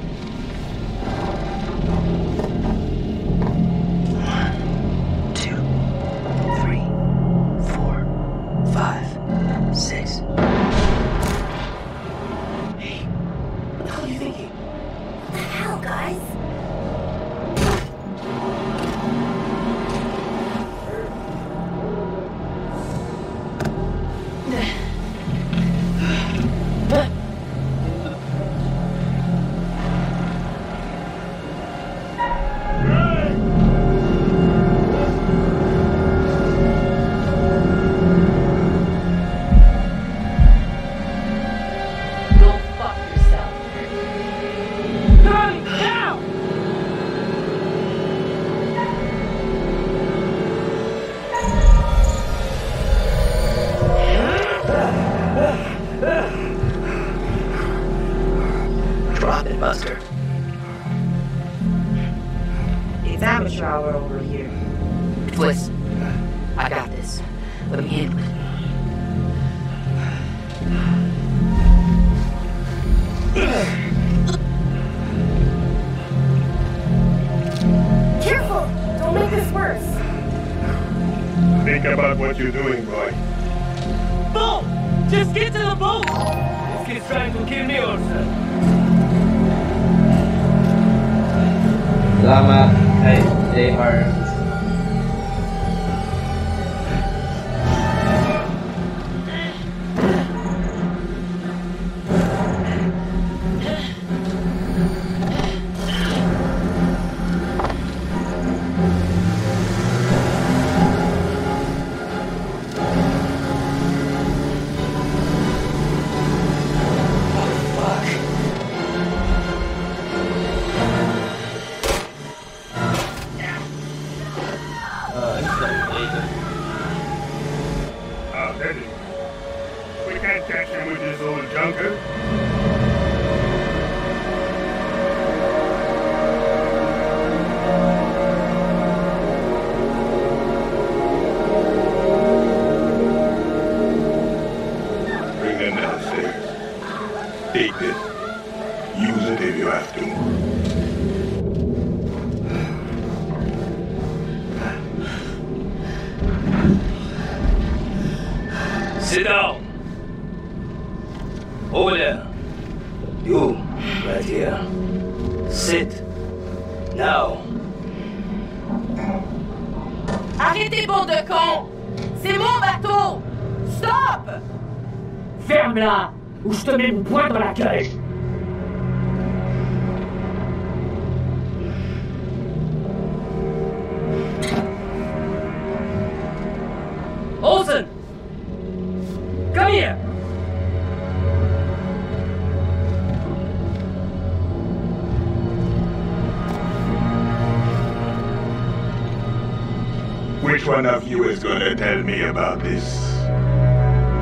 Which one of you is gonna tell me about this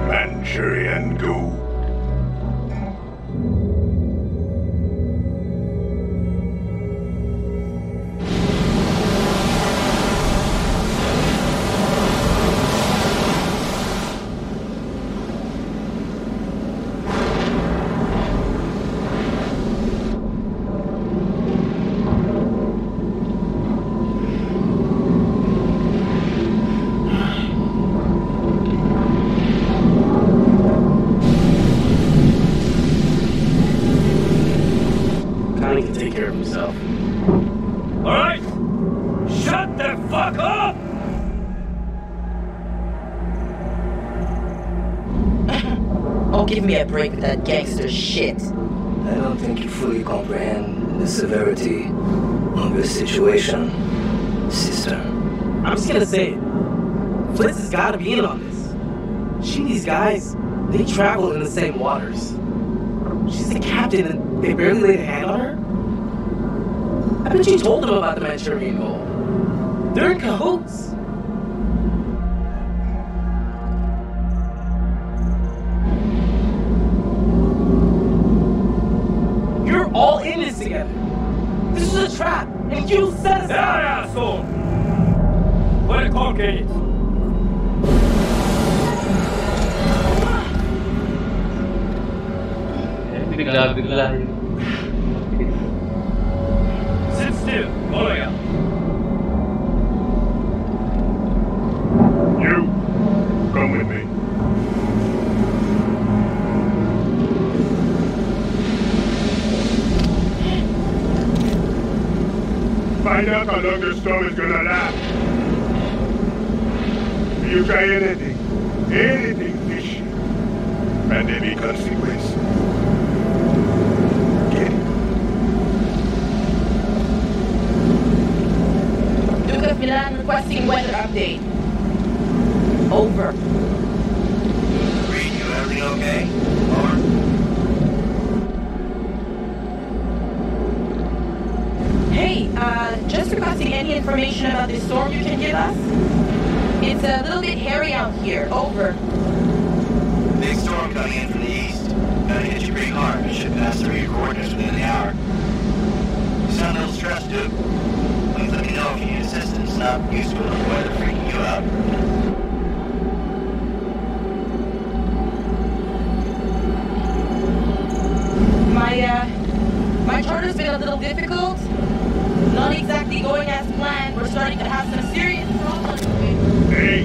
Manchurian gold? Give me a break with that gangster shit. I don't don't think you fully comprehend the severity of your situation, sister. I'm just gonna say it. Fliss has got to be in on this. She and these guys, they travel in the same waters. She's the captain and they barely laid a hand on her? I bet you told them about the Manchurian gold. They're in cahoots. You're all in this together. This is a trap, and you set us up! Asshole! What a cockade! Bigla. Sit still, follow ya. You, come with me. Find out how long this storm is gonna last. You try anything fishy, and there be consequences. Duke of Milan requesting weather update. Over. Read, you everything okay? Over. Hey, just requesting any information about this storm you can give us? It's a little bit hairy out here. Over. Big storm coming in from the east. Gonna hit you pretty hard. It should pass through your coordinates within the hour. You sound a little stressed, Duke. Please let me know if you need assistance. Not useful if the weather freaking you out. My charter's been a little difficult. Not exactly going as planned. We're starting to have some serious problems. Hey,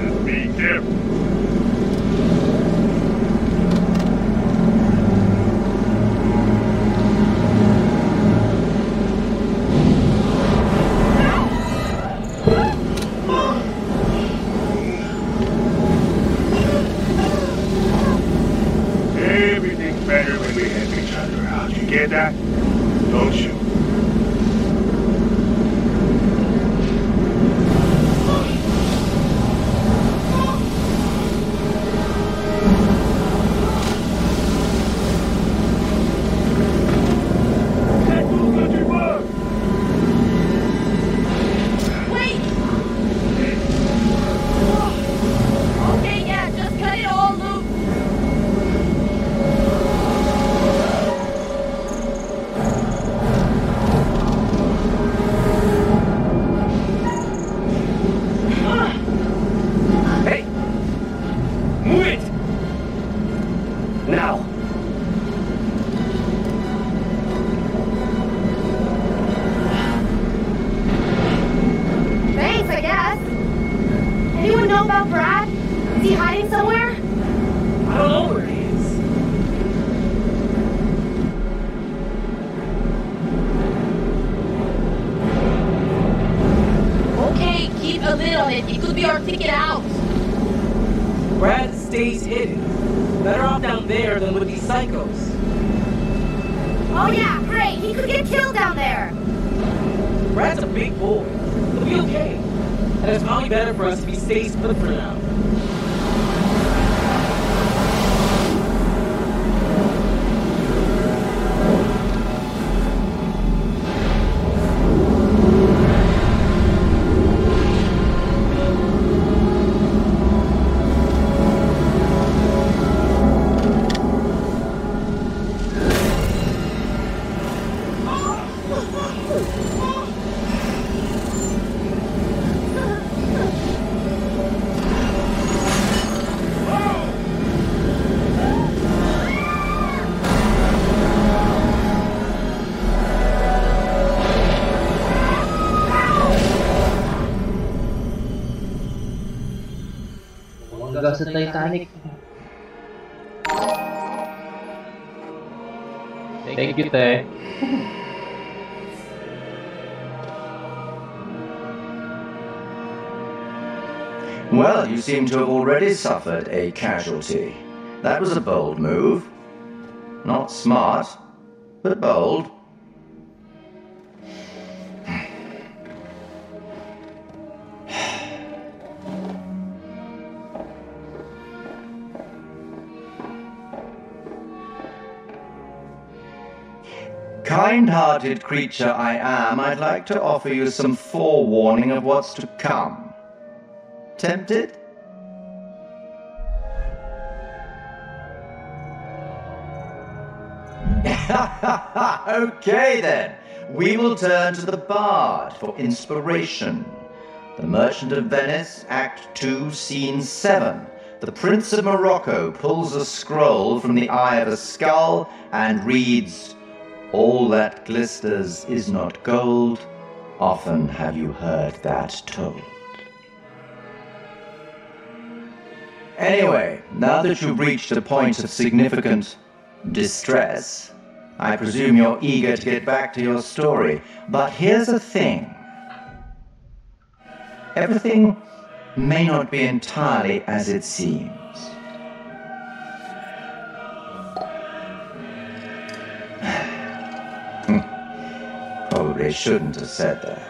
just be careful. Sa Titanic. Thank you, Tay. Well, you seem to have already suffered a casualty. That was a bold move. Not smart, But bold. Kind-hearted creature I am, I'd like to offer you some forewarning of what's to come. Tempted? Okay then, we will turn to the bard for inspiration. The Merchant of Venice, Act 2, Scene 7. The Prince of Morocco pulls a scroll from the eye of a skull and reads, "All that glisters is not gold, often have you heard that told." Anyway, now that you've reached a point of significant distress, I presume you're eager to get back to your story, but here's the thing. Everything may not be entirely as it seems. Probably shouldn't have said that.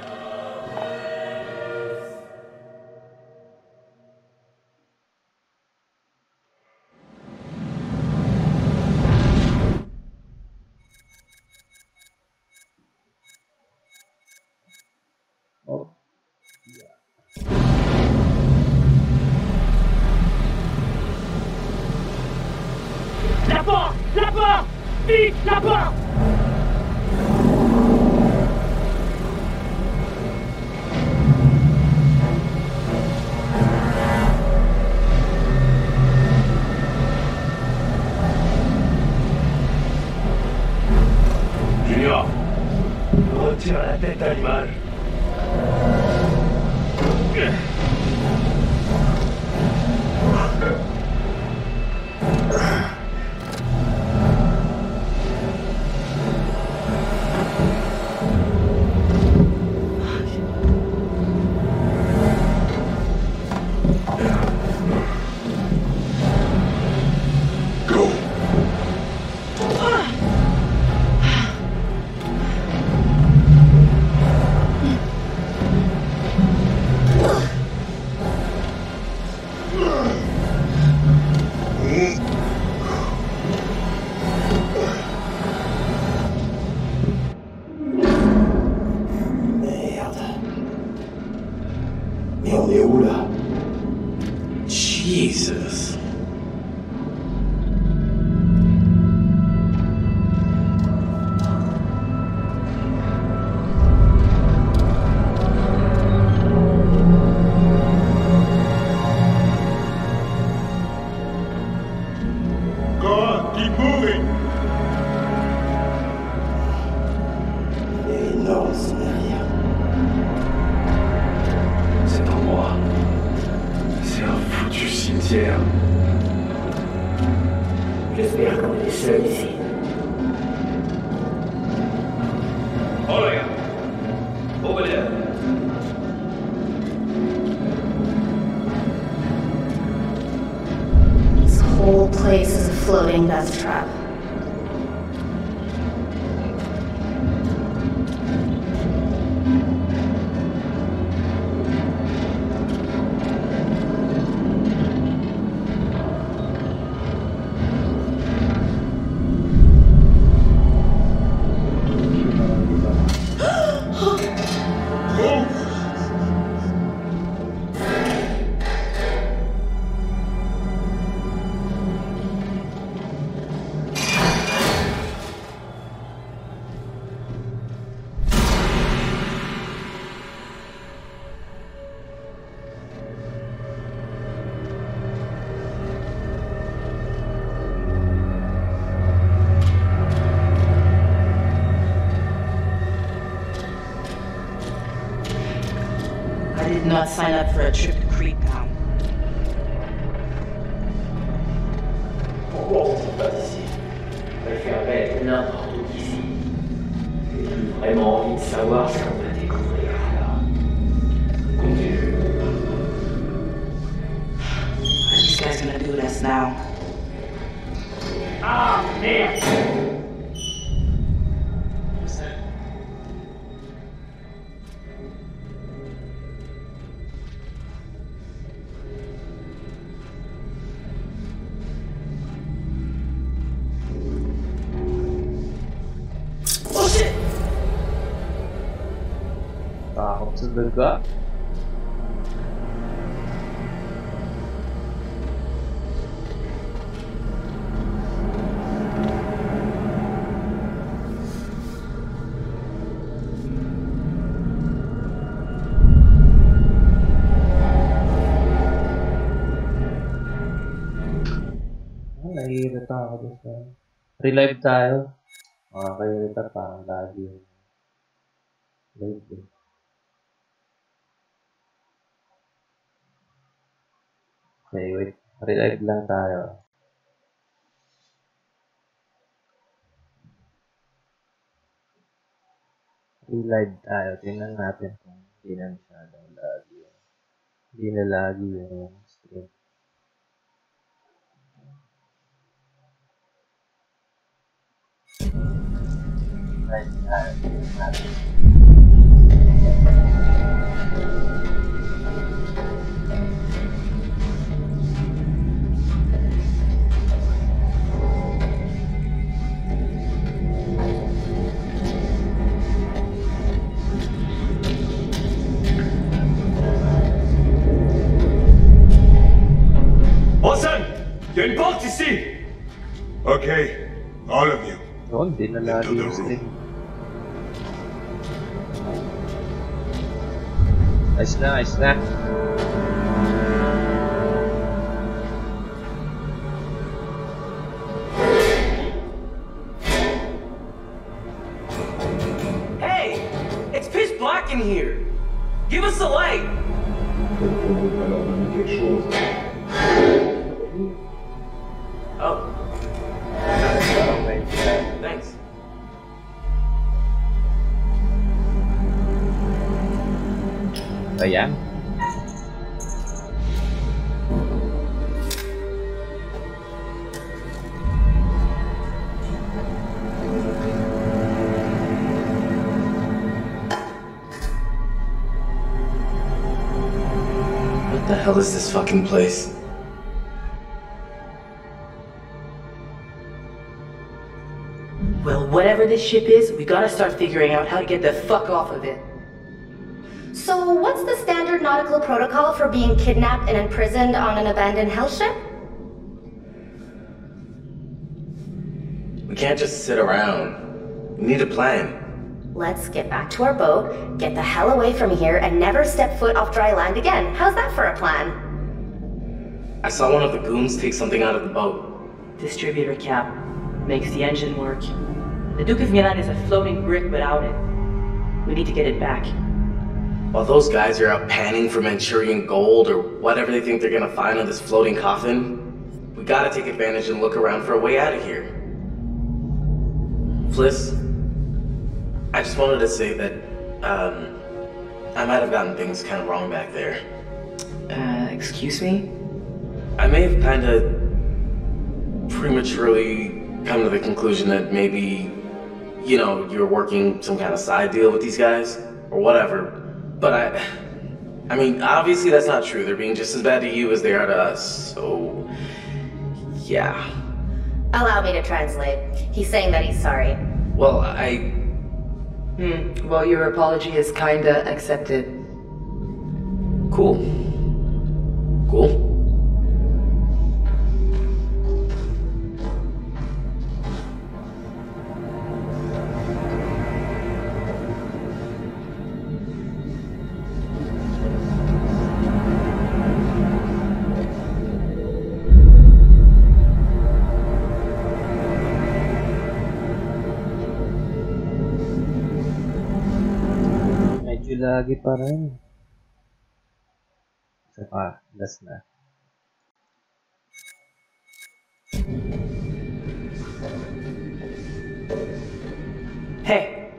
Death trap. Not sign up for a trip to Creep Town. Pourquoi on ne sait pas ici? Elle fait un bête n'importe où ici. J'ai plus vraiment envie de savoir ce qu'on va découvrir là. Continue. What are these guys gonna do to us now? Ah merde! haksızlıkla nahihirita ako dito. Relive tayo. Makakahirita pa ang lagi yung live eh. Okay, wait. Relive lang tayo. Relive tayo. Tingnan natin kung hindi na masyadong lagi yung hindi na lagi yung stream. Right now, Orson, you're in port ici. Okay, all of you. Into the room. Nice, nice. Hey, it's pitch black in here. Give us a light. Oh. Thanks. Ayan. What the hell is this fucking place? Well, whatever this ship is, we gotta start figuring out how to get the fuck off of it. So what's the standard nautical protocol for being kidnapped and imprisoned on an abandoned hell ship? We can't just sit around. We need a plan. Let's get back to our boat, get the hell away from here, and never step foot off dry land again. How's that for a plan? I saw one of the goons take something out of the boat. Distributor cap. Makes the engine work. The Duke of Milan is a floating brick without it. We need to get it back. While those guys are out panning for Manchurian gold or whatever they think they're gonna find on this floating coffin, we gotta take advantage and look around for a way out of here. Fliss, I just wanted to say that, I might have gotten things kind of wrong back there. Excuse me? I may have kind of prematurely come to the conclusion that maybe, you know, you're working some kind of side deal with these guys or whatever. But I mean, obviously that's not true. They're being just as bad to you as they are to us, so yeah. Allow me to translate. He's saying that he's sorry. Well, well, your apology is kinda accepted. Cool. Cool. Lagi pa rin. Saka, last na. Hey!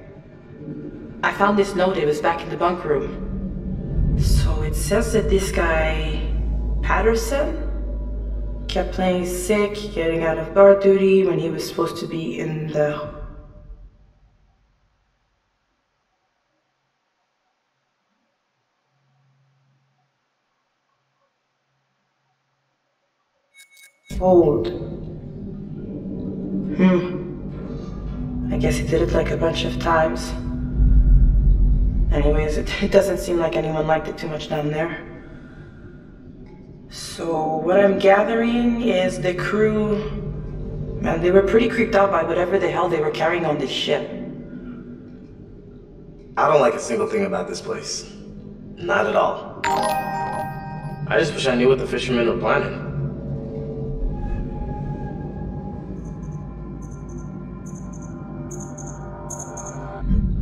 I found this note. It was back in the bunk room. So it says that this guy, Patterson, kept playing sick, getting out of guard duty when he was supposed to be in the... Old. I guess he did it like a bunch of times. Anyways, it doesn't seem like anyone liked it too much down there. So what I'm gathering is the crew, man, they were pretty creeped out by whatever the hell they were carrying on this ship. I don't like a single thing about this place. Not at all. I just wish I knew what the fishermen were planning.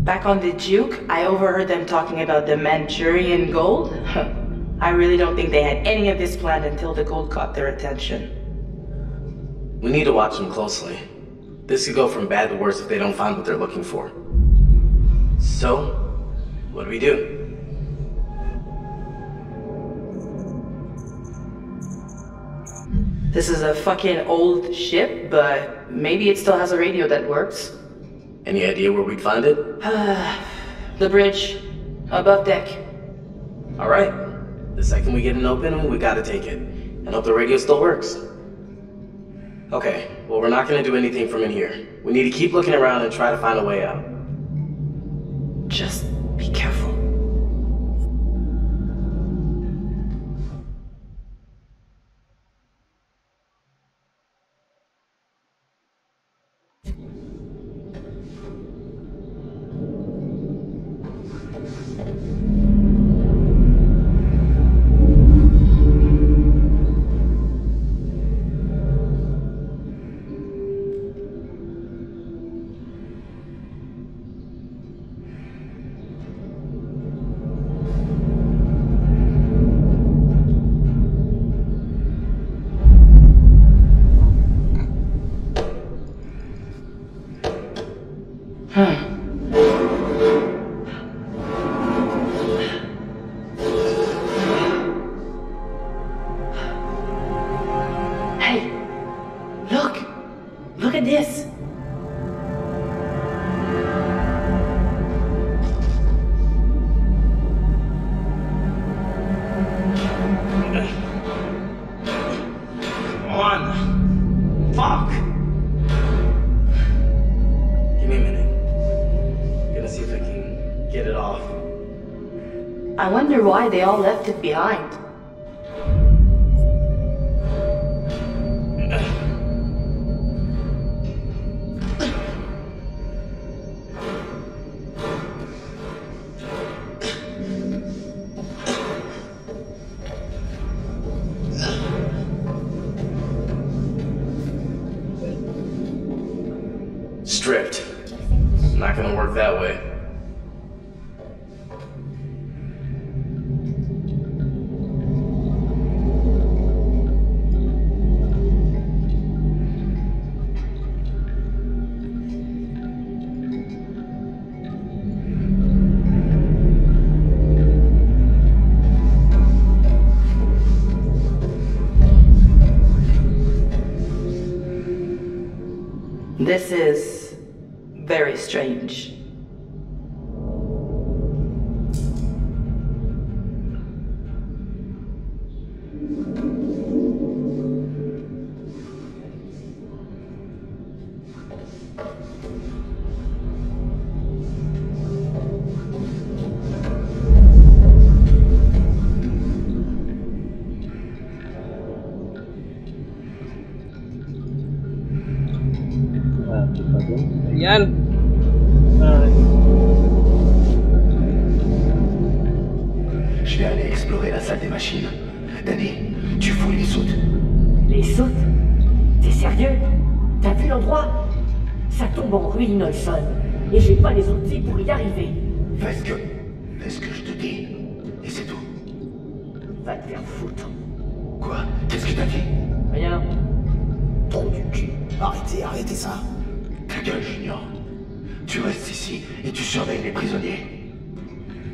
Back on the Duke, I overheard them talking about the Manchurian gold. I really don't think they had any of this planned until the gold caught their attention. We need to watch them closely. This could go from bad to worse if they don't find what they're looking for. So, what do we do? This is a fucking old ship, but maybe it still has a radio that works. Any idea where we'd find it? The bridge. Above deck. Alright. The second we get an open, we gotta take it. And hope the radio still works. Okay, well we're not gonna do anything from in here. We need to keep looking around and try to find a way out. Just be careful. Why they all left it behind. Stripped. Not gonna work that way. This is very strange. Et j'ai pas les outils pour y arriver. Fais ce que je te dis, et c'est tout. Va te faire foutre. Quoi? Qu'est-ce que t'as dit? Rien. Trop du cul. Arrêtez ça. Ta gueule, Junior. Tu restes ici et tu surveilles les prisonniers.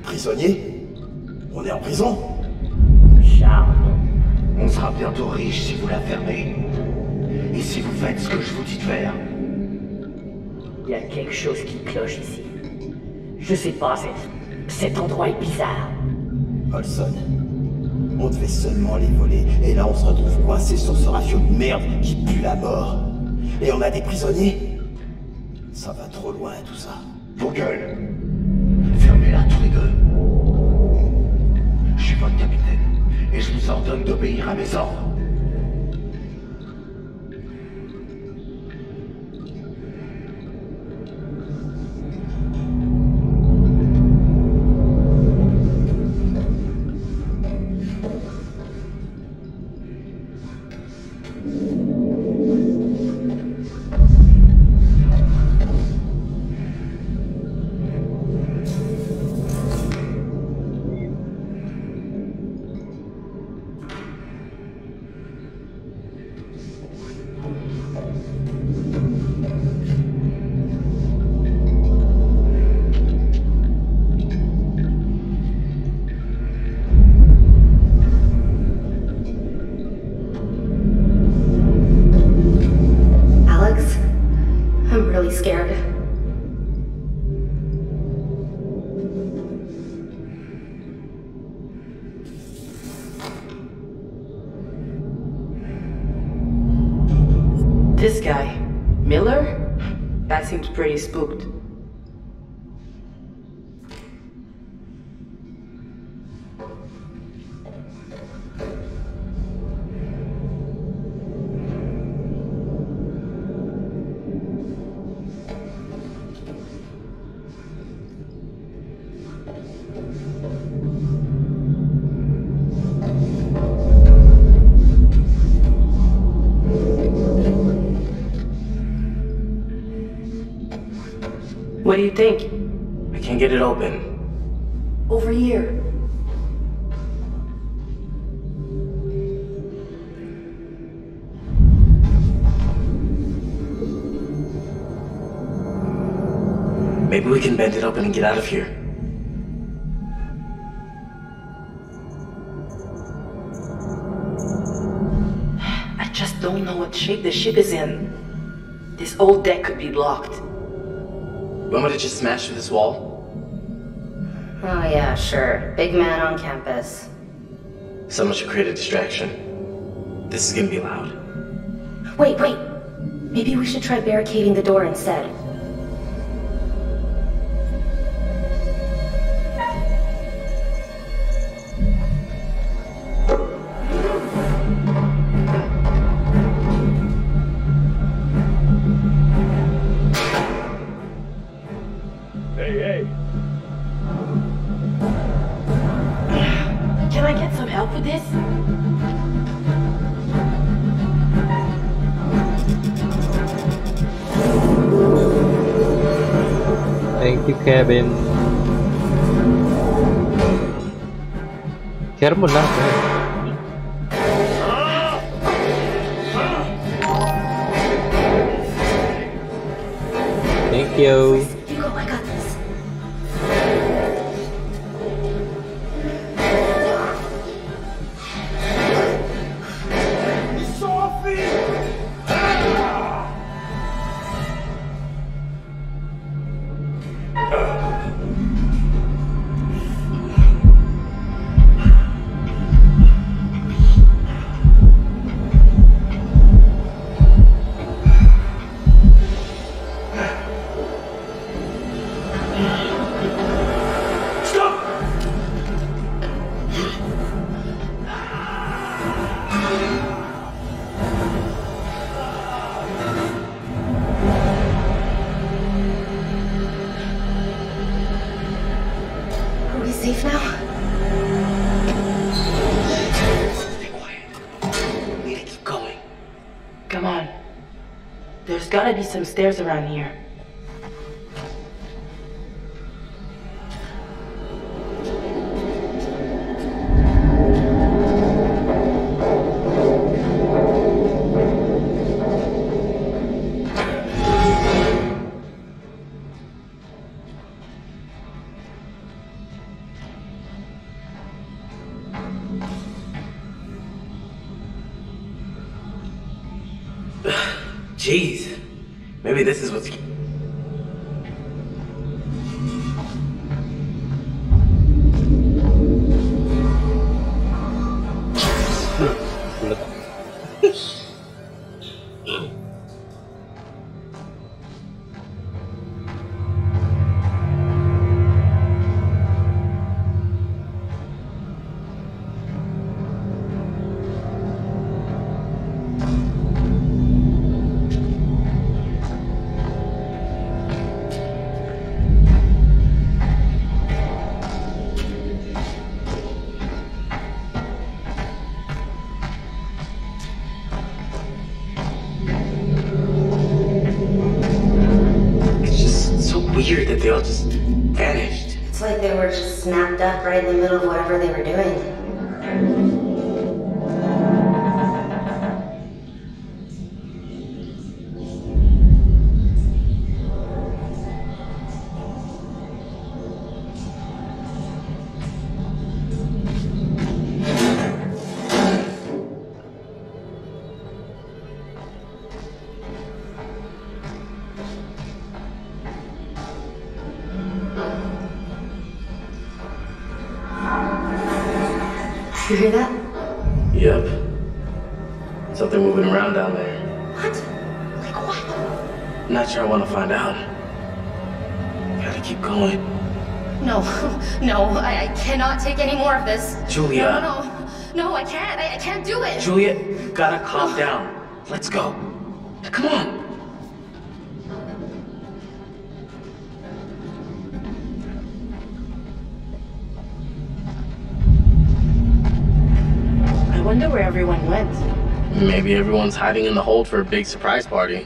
Prisonniers? On est en prison? Charles. On sera bientôt riche si vous la fermez. Et si vous faites ce que je vous dis de faire. Il y a quelque chose qui cloche ici. Je sais pas, cet endroit est bizarre. Olson, on devait seulement les voler, et là on se retrouve coincé sur ce rafiot de merde qui pue la mort. Et on a des prisonniers. Ça va trop loin tout ça. Vos gueules. Fermez-la tous les deux. something to be happy so. This guy, Miller? That seems pretty spooked. What do you think? I can't get it open. Over here. Maybe we can bend it open and get out of here. I just don't know what shape the ship is in. This old deck could be blocked. Want me to just smash through this wall? Oh yeah, sure. Big man on campus. Someone should create a distraction. This is gonna be loud. Wait. Maybe we should try barricading the door instead. Cabin. Careful lah. Thank you. There's gotta be some stairs around here. Jeez. Maybe this is what's... vanished. It's like they were just snapped up right in the middle of whatever they were doing. You hear that? Yep. Something moving around down there. What? Like what? Not sure I want to find out. Gotta keep going. No, no, I cannot take any more of this. Julia. No, I can't. I can't do it. Julia, you gotta calm down. Let's go. Come on. I wonder where everyone went. Maybe everyone's hiding in the hold for a big surprise party.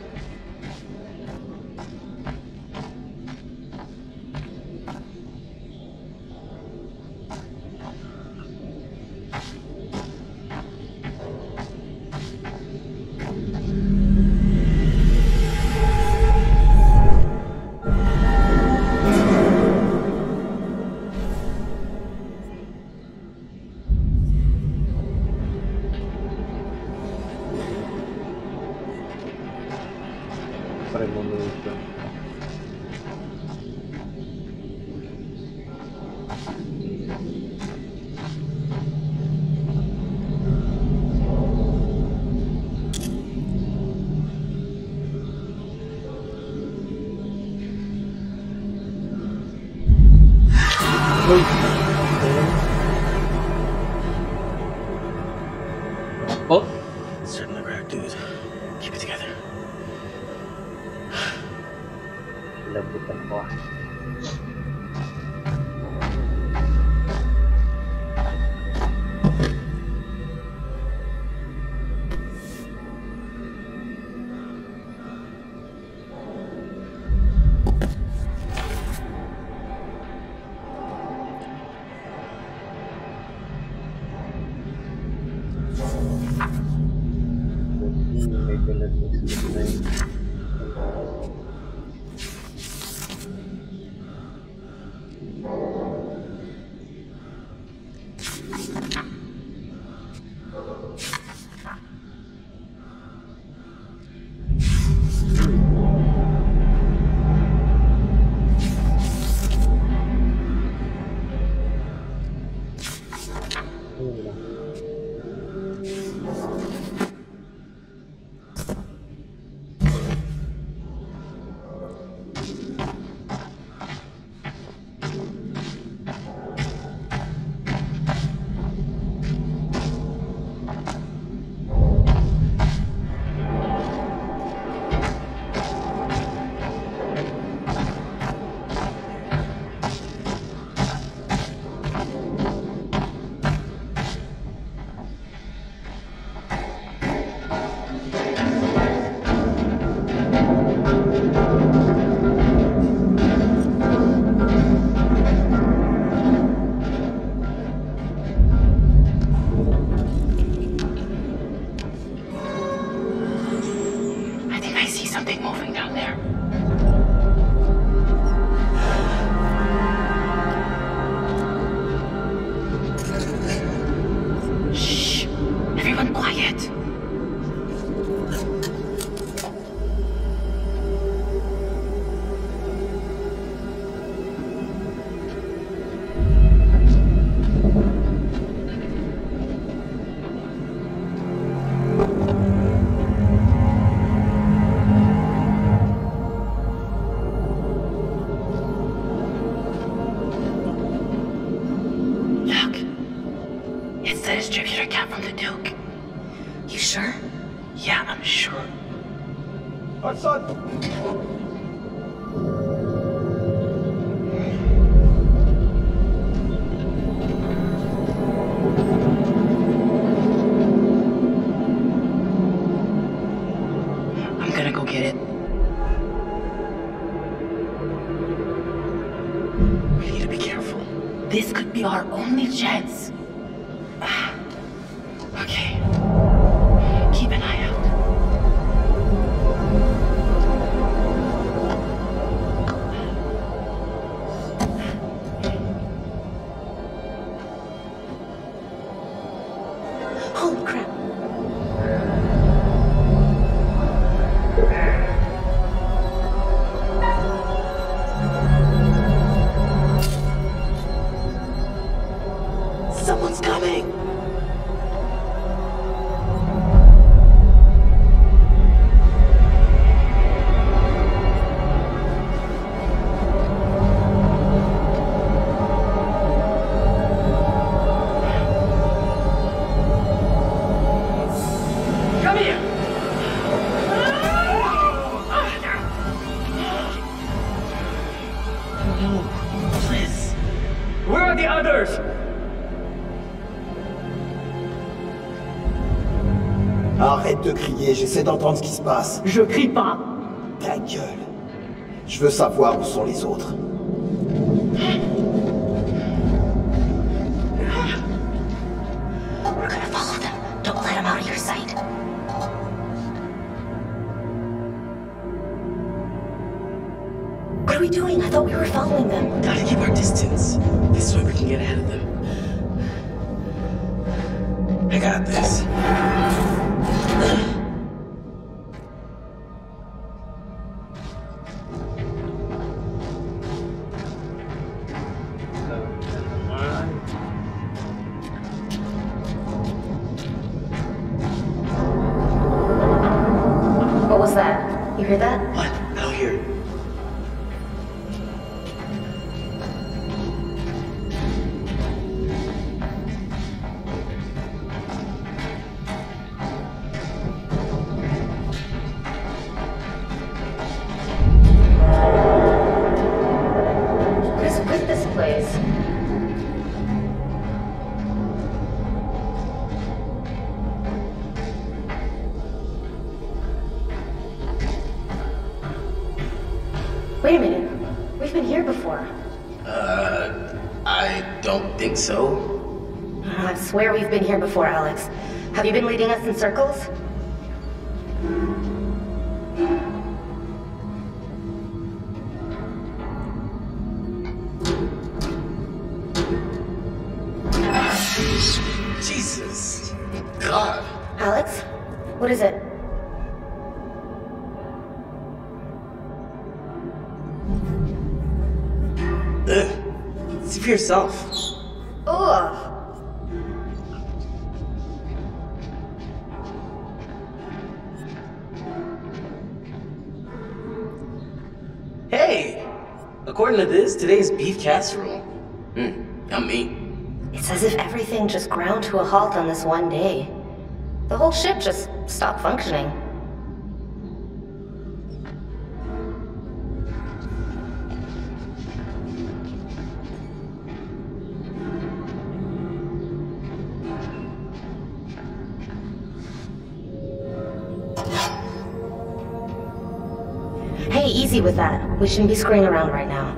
Get it. We need to be careful. This could be our only chance. Okay. Keep an eye out. Holy crap. Someone's coming. Arrête de crier, j'essaie d'entendre ce qui se passe. Je crie pas. Ta gueule. Je veux savoir où sont les autres. We're gonna follow them. Don't let them out of your sight. What are we doing? I thought we were following them. Gotta keep our distance. This way we can get ahead of them. I got this. What was that? You hear that? What? I don't hear it. Wait a minute. We've been here before. I don't think so. I swear we've been here before, Alex. Have you been leading us in circles? Jesus. God. Alex? What is it? See for yourself. Ugh. Hey! According to this, today's beef casserole. Yummy. It's as if everything just ground to a halt on this one day. The whole ship just stopped functioning. Hey, easy with that. We shouldn't be screwing around right now.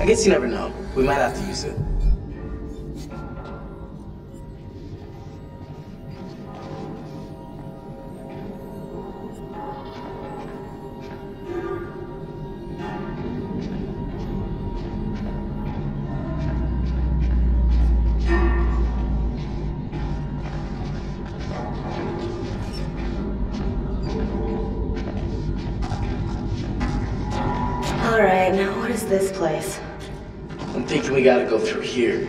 I guess you never know. We might have to use it. Alright, now what is this place? I'm thinking we gotta go through here.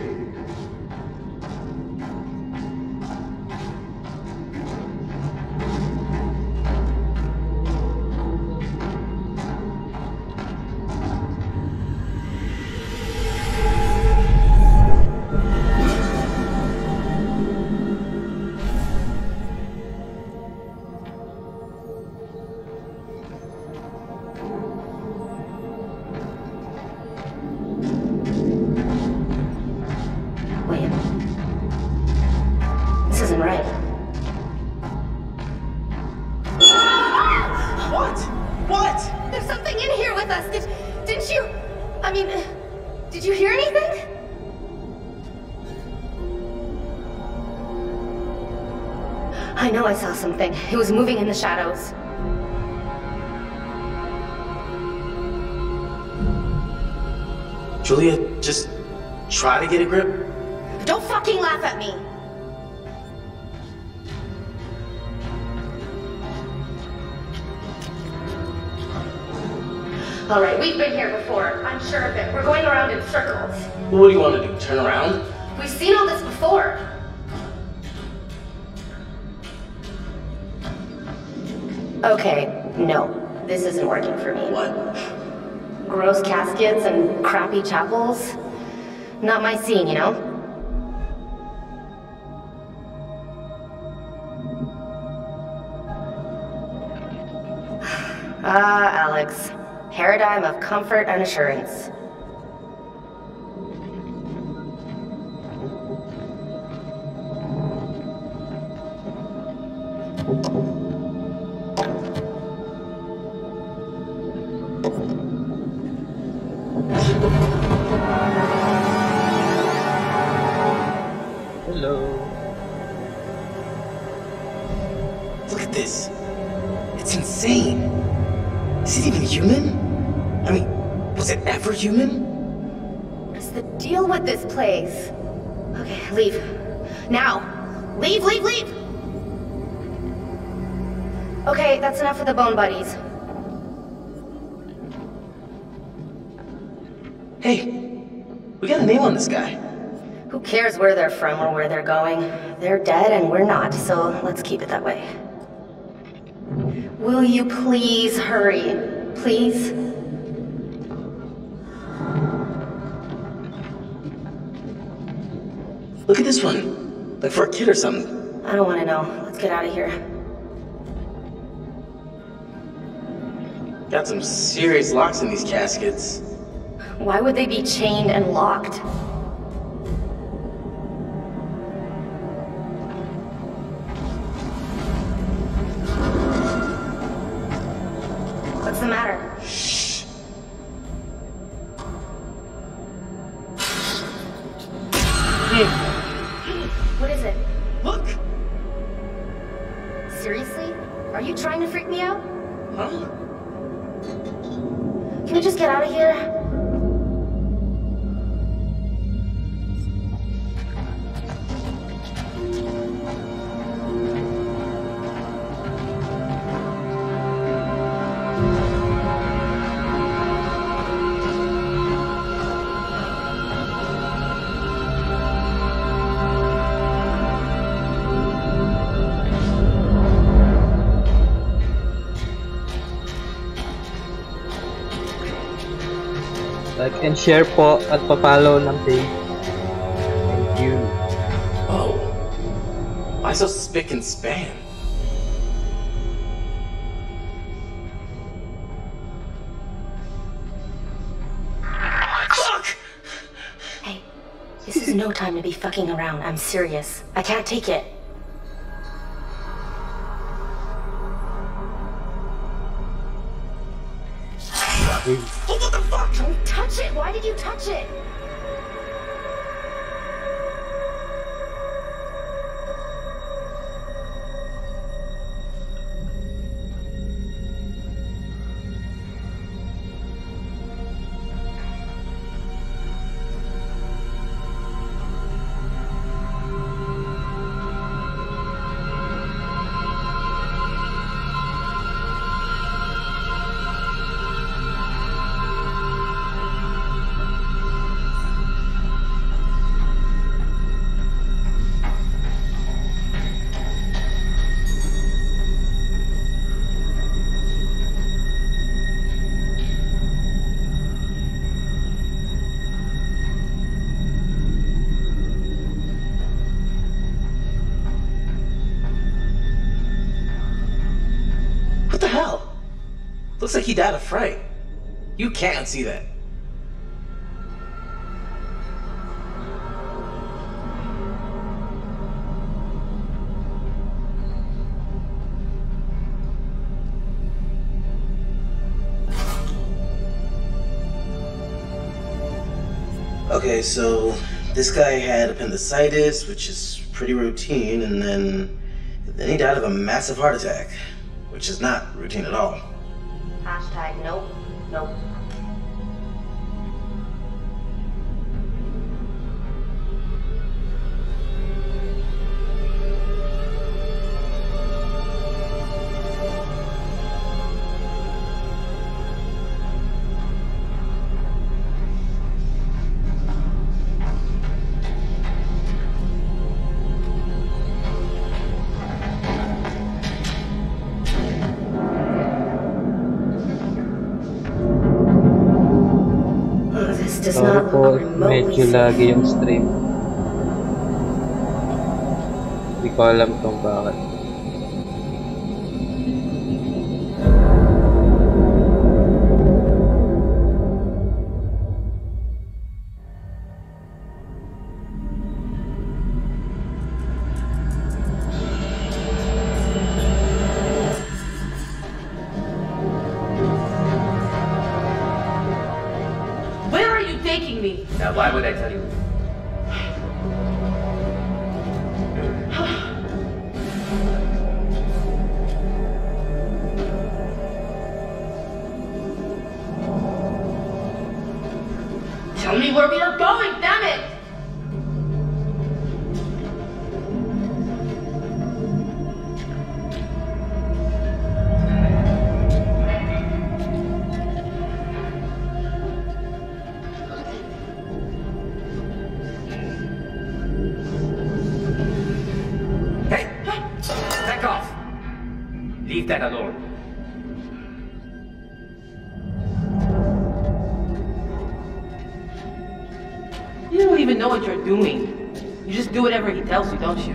Did you... I mean... Did you hear anything? I know I saw something. It was moving in the shadows. Julia, just try to get a grip. Don't fucking laugh at me! All right, we've been here before. I'm sure of it. We're going around in circles. Well, what do you want to do? Turn around? We've seen all this before. Okay, no. This isn't working for me. What? Gross caskets and crappy chapels? Not my scene, you know? Ah, Alex. Paradigm of comfort and assurance. Hello. Look at this. It's insane. Is it even human? I mean, was it ever human? What's the deal with this place? Okay, leave. Now! Leave, leave, leave! Okay, that's enough of the bone buddies. Hey, we got a name on this guy. Who cares where they're from or where they're going? They're dead and we're not, so let's keep it that way. Will you please hurry? Please? Look at this one. Like for a kid or something. I don't want to know. Let's get out of here. Got some serious locks in these caskets. Why would they be chained and locked? What's the matter? Shh. What is it? Look! Seriously? Are you trying to freak me out? Huh? Can we just get out of here? Like and share po at papalo ng page. Thank you. Oh. Why so spick and span? Fuck! Hey, this is no time to be fucking around. I'm serious. I can't take it. Oh, what the fuck? Don't touch it! Why did you touch it? Looks like he died of fright. You can't see that. Okay, so this guy had appendicitis, which is pretty routine, and then he died of a massive heart attack, which is not routine at all. Hashtag nope, nope. Sorry po, medyo lagi yung stream. Hindi ko alam kung bakit. Leave that alone. You don't even know what you're doing. You just do whatever he tells you, don't you?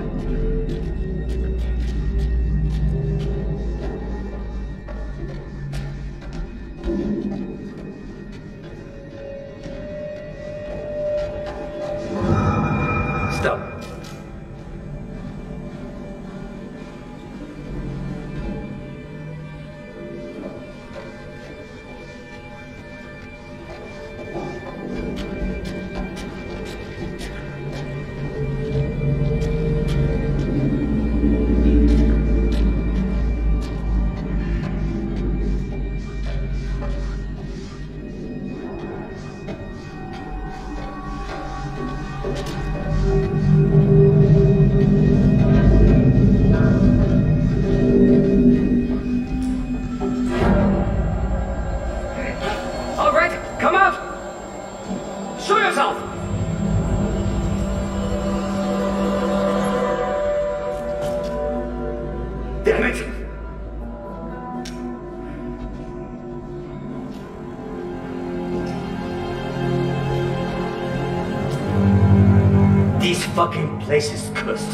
This is cursed.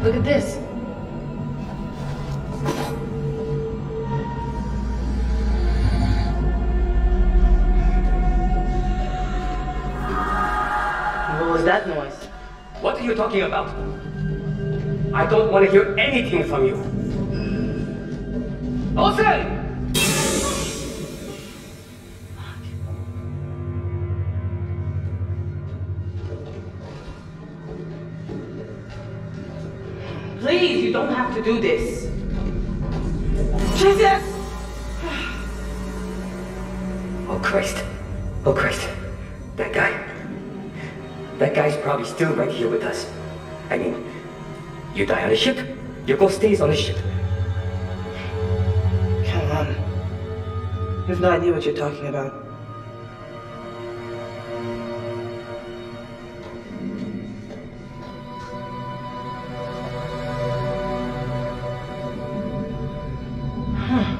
Look at this. What was that noise? What are you talking about? I don't want to hear anything from you. Olsen! Please, you don't have to do this. Jesus! Oh Christ. Oh Christ. That guy. That guy's probably still right here with us. I mean, you die on a ship, your ghost stays on the ship. Come on. You have no idea what you're talking about. Huh.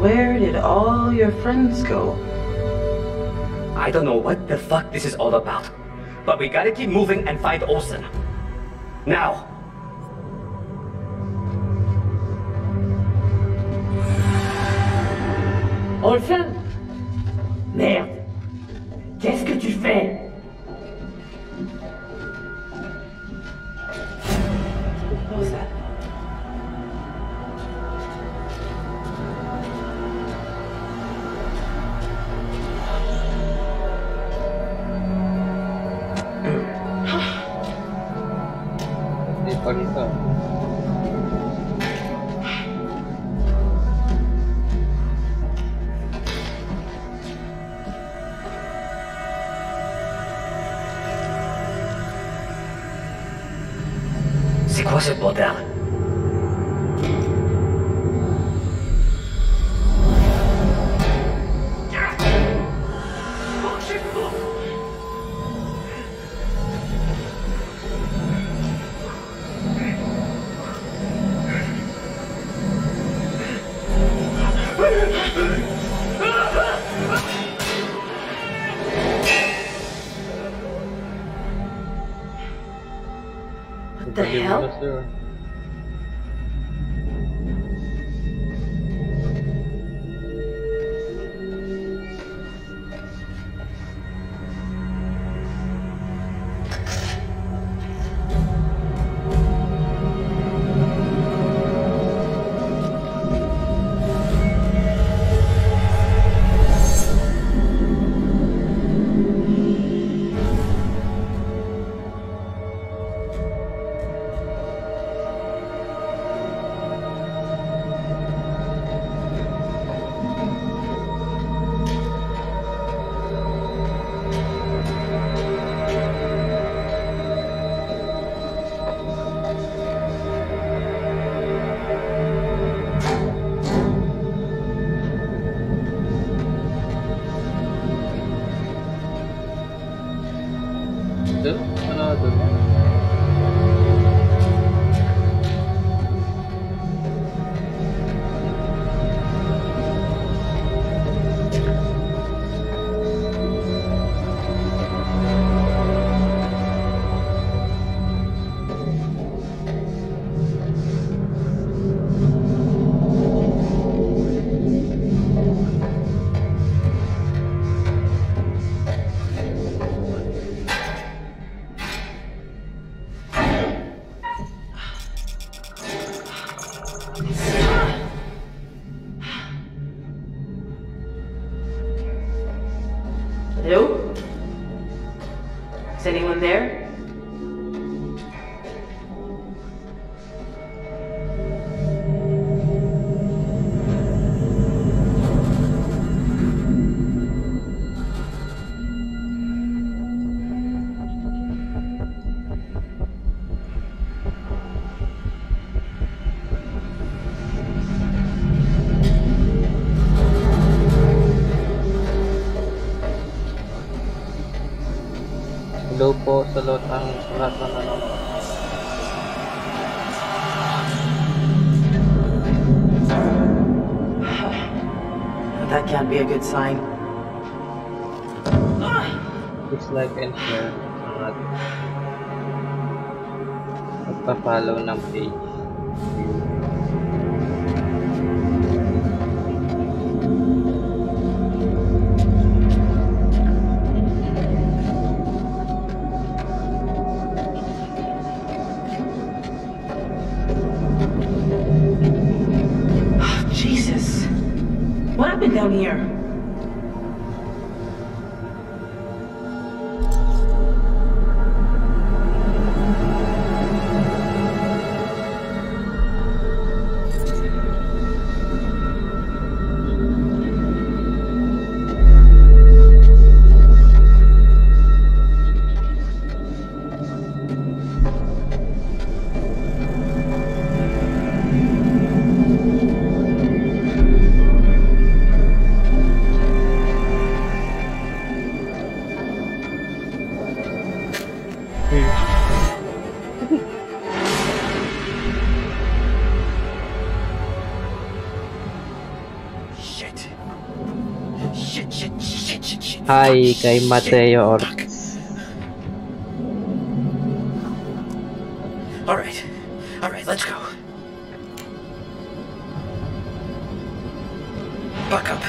Where did all your friends go? I don't know what the fuck this is all about, but we gotta keep moving and find Olsen. Now! Olsen? Merde! Qu'est-ce que tu fais? C'est quoi ce bordel? The hell? Hello? Is anyone there? Hello po sa lahat ng nanonood. That can't be a good sign. Looks like an error. Magpa-follow ng page. Down here. Hi kay Mateo Ortiz. All right, let's go. Buck up,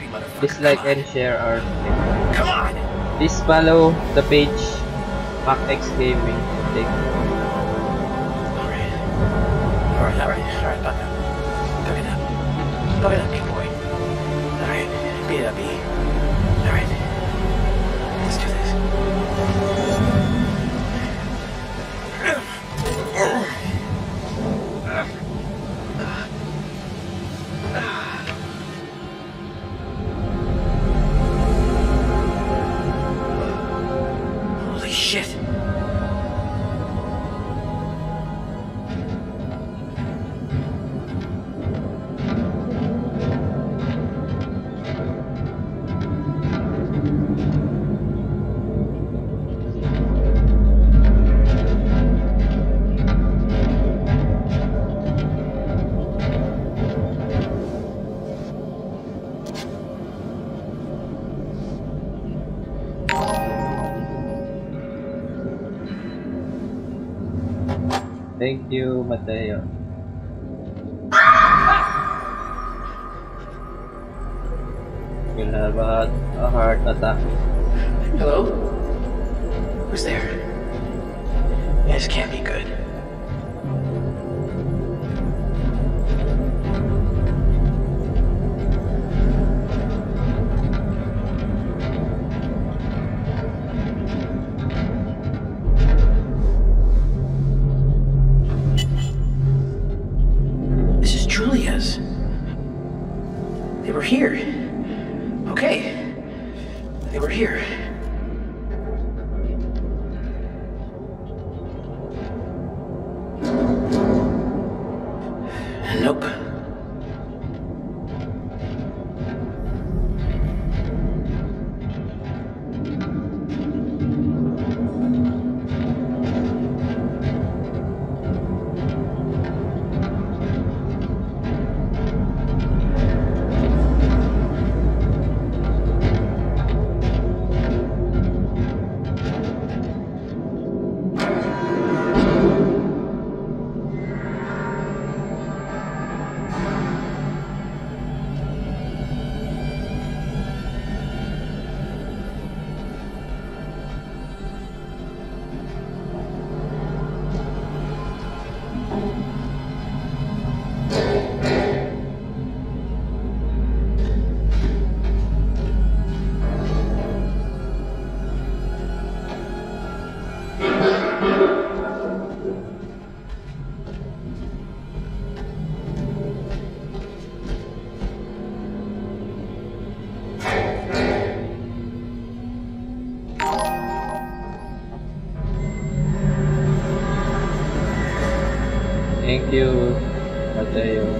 you motherfucker. Dislike and share our video. Come on. Please follow the page mac-X-gaming. Thank you. All right, buck it up, big boy. All right, beat it up, Alright, let's do this. Thank you, Mateo. You'll have a heart attack. Hello? Who's there? This can't be good. Thank you, Mateo.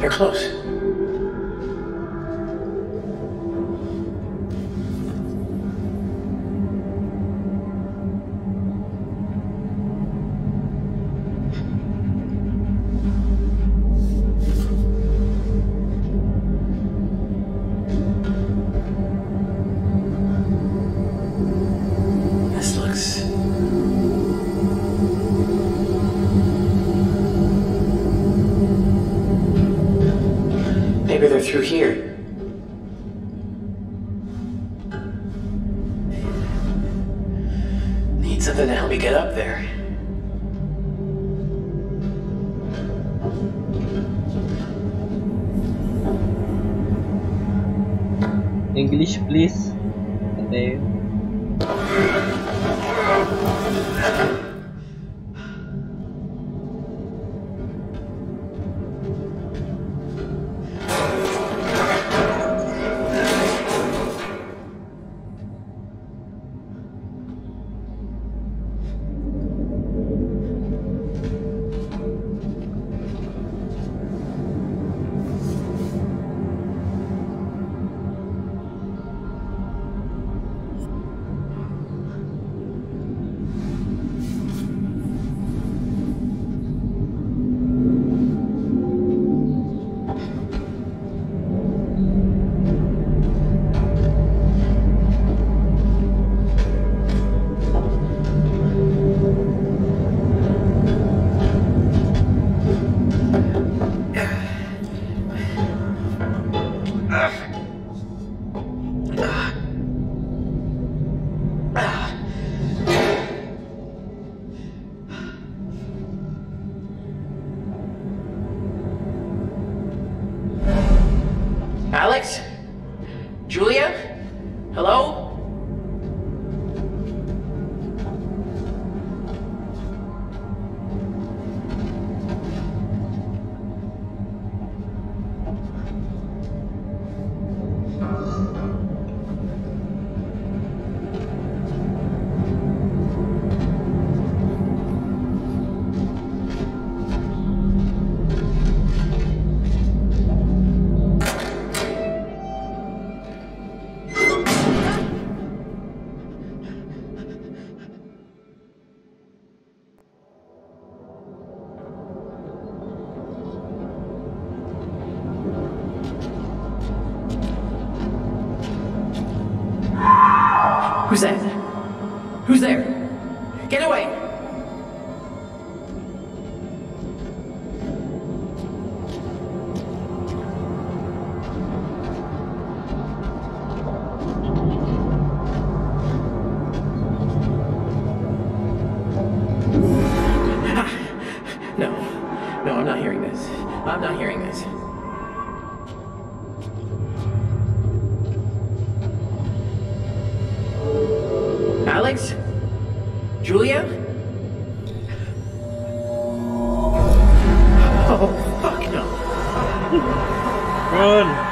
They're close. Through here. Need something to help me get up there. English, please. There. Who's that? Who's there? Get away! No. No, I'm not hearing this. I'm not hearing this. Alex? Julia? Oh, fuck no. Run.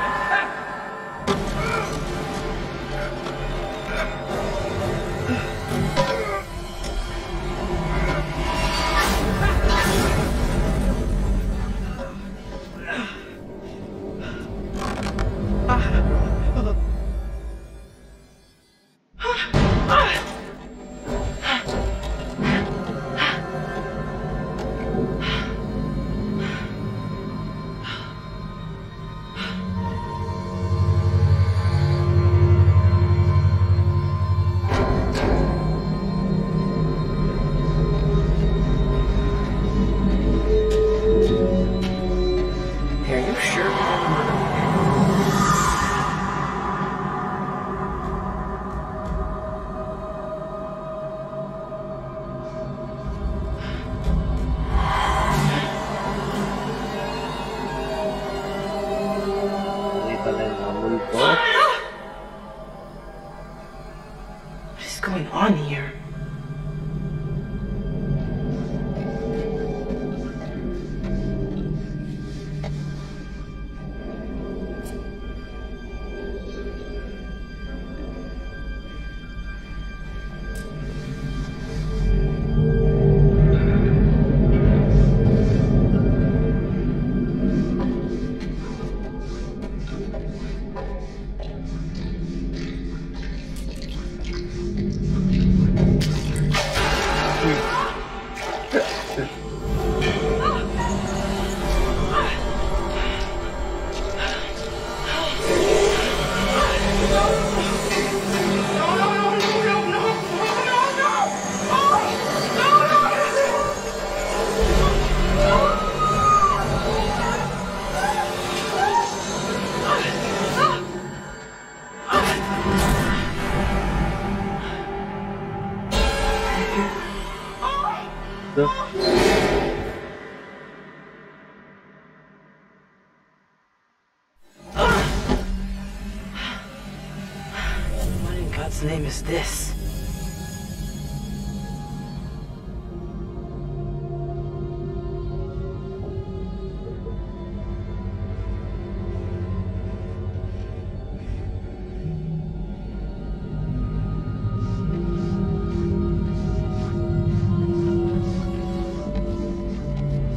God's name is this?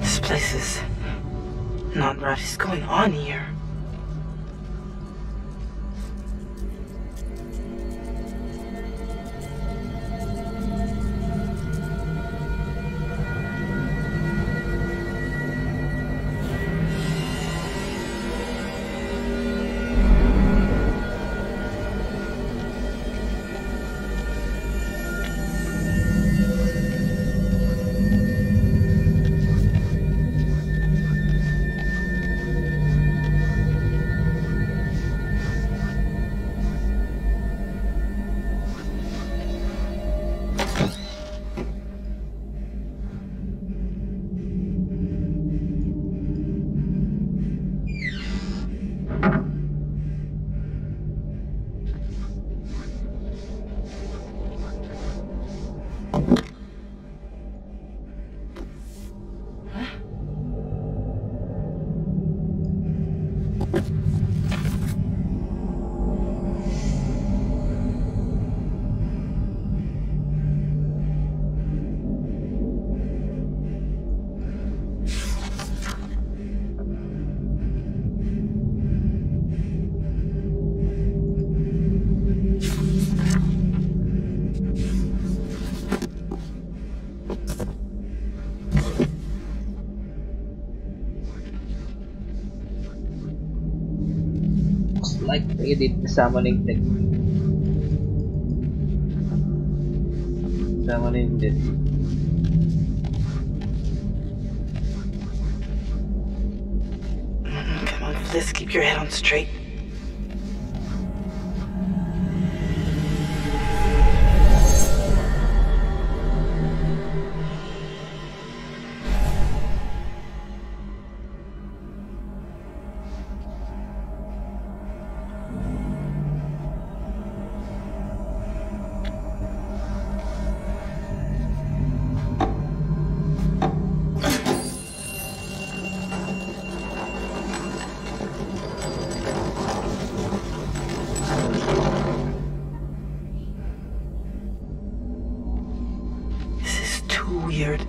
This place is not right. What is going on here? Like they did the summoning technique. Summoning technique. Come on, please keep your head on straight. Weird.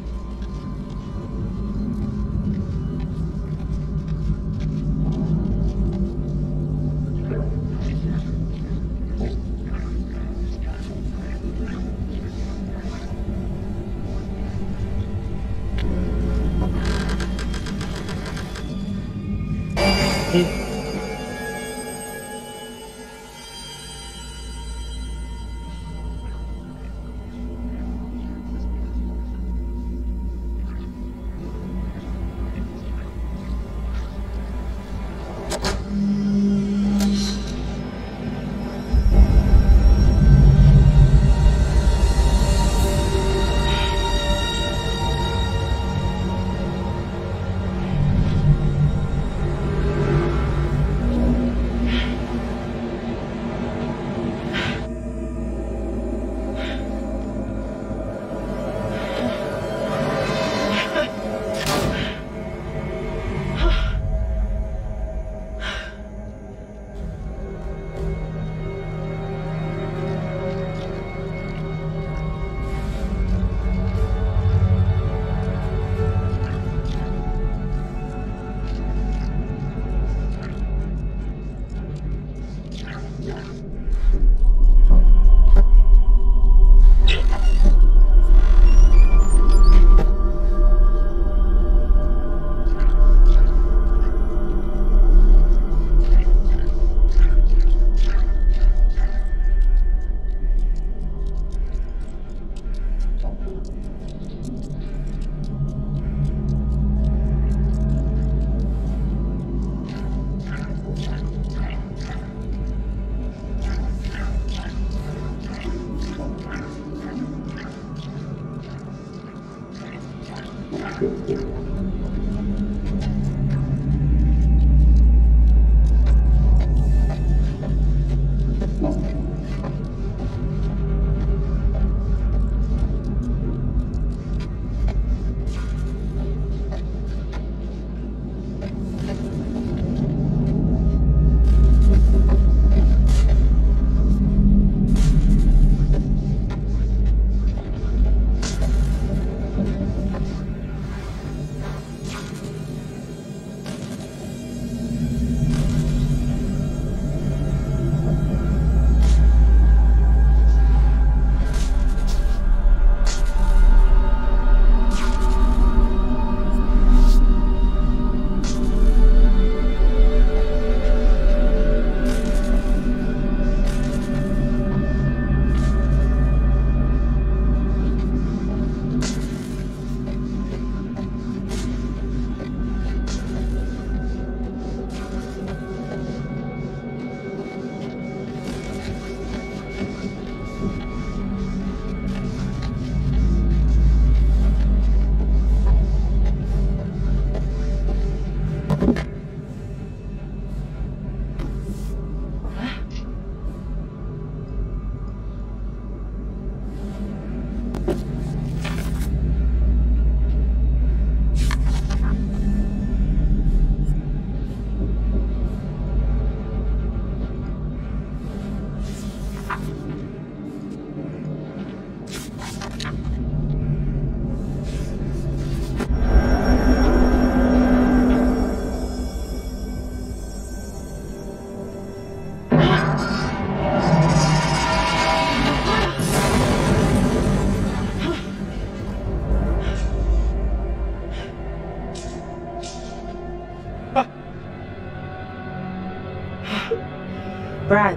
brag.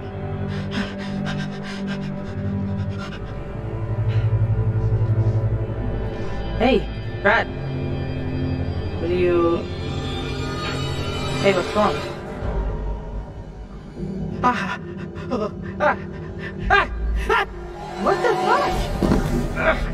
Hey, Brad. Will you... Hey, what's wrong? Ah! Oh, ah! Ah! Ah! What the fuck? Hey!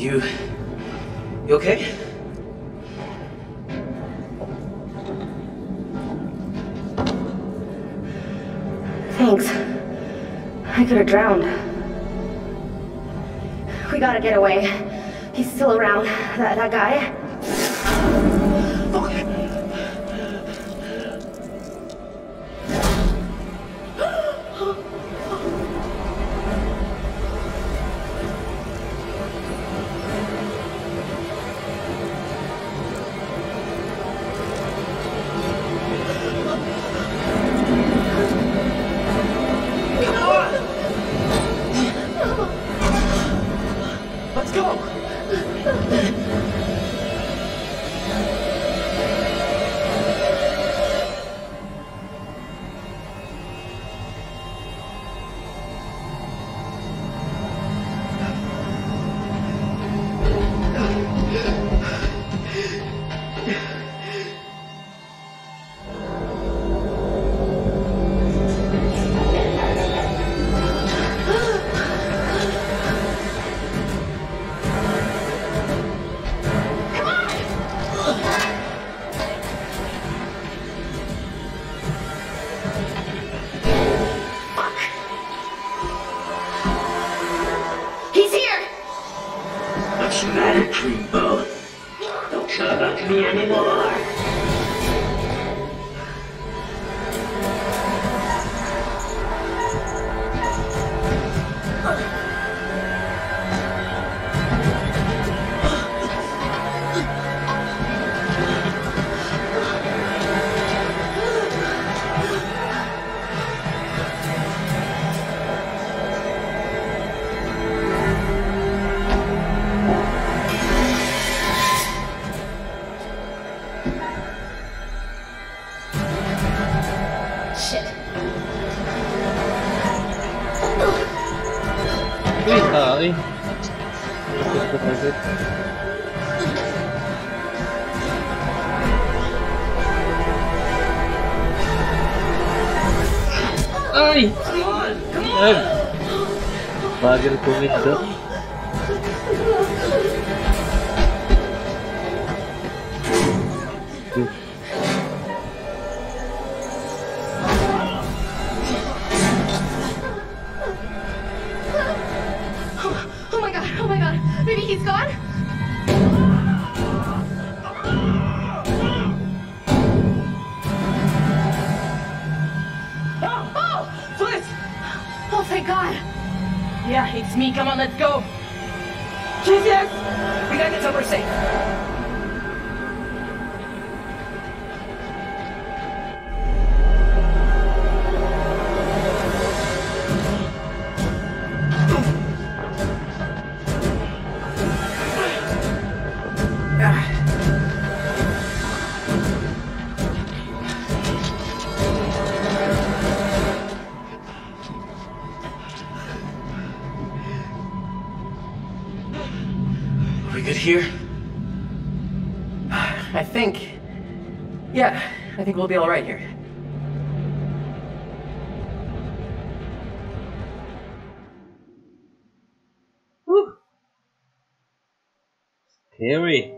You okay? Thanks. I could have drowned. We gotta get away. He's still around, that guy. good music. Hey! Come on! Come on! Pagal comic though. Maybe he's gone? Oh! Bliss! Oh, thank God! Yeah, it's me. Come on, let's go! Jesus! We gotta get somewhere safe. Here. I think we'll be all right here. Woo. Scary.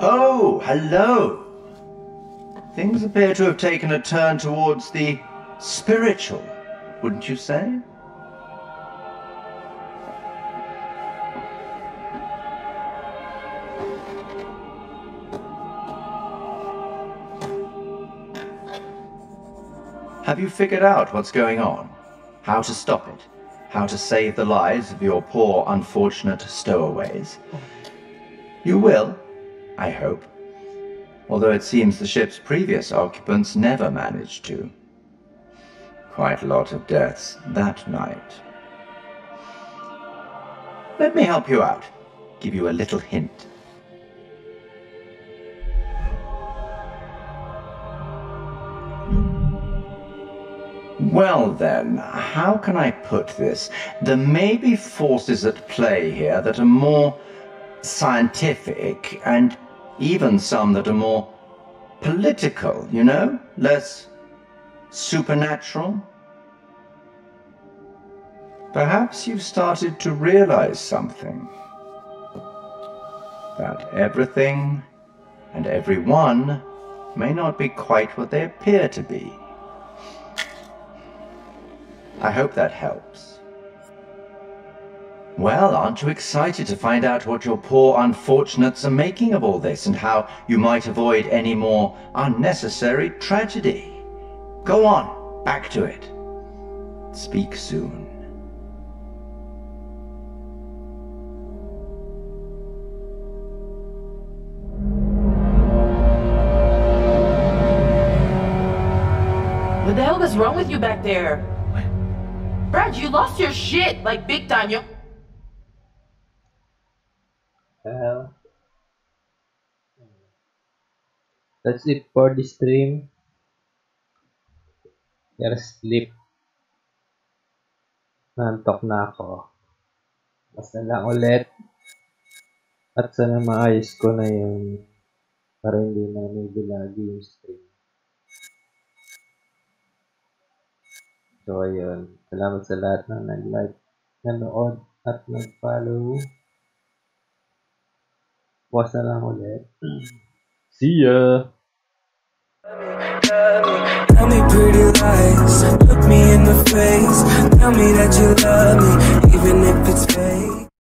Oh, hello. Things appear to have taken a turn towards the spiritual, wouldn't you say? Have you figured out what's going on? How to stop it? How to save the lives of your poor, unfortunate stowaways? You will, I hope. Although it seems the ship's previous occupants never managed to. Quite a lot of deaths that night. Let me help you out. Give you a little hint. Well then, how can I put this? There may be forces at play here that are more scientific, and even some that are more political, you know? Less supernatural. Perhaps you've started to realize something. That everything and everyone may not be quite what they appear to be. I hope that helps. Well, aren't you excited to find out what your poor unfortunates are making of all this and how you might avoid any more unnecessary tragedy? Go on, back to it. Speak soon. What the hell is wrong with you back there? Brad, you lost your shit, like, big time, yo. That's it for the stream. You're asleep. Nantok na ako. Basta lang ulit. At sana maayos ko na yung para hindi na may bilagi yung stream. So, ayun. Salamat sa lahat ng nag-like, nanood, at nag-follow. Bukas na lang ulit. See ya! Tell me pretty lies. Look me in the face. Tell me that you love me, even if it's fake.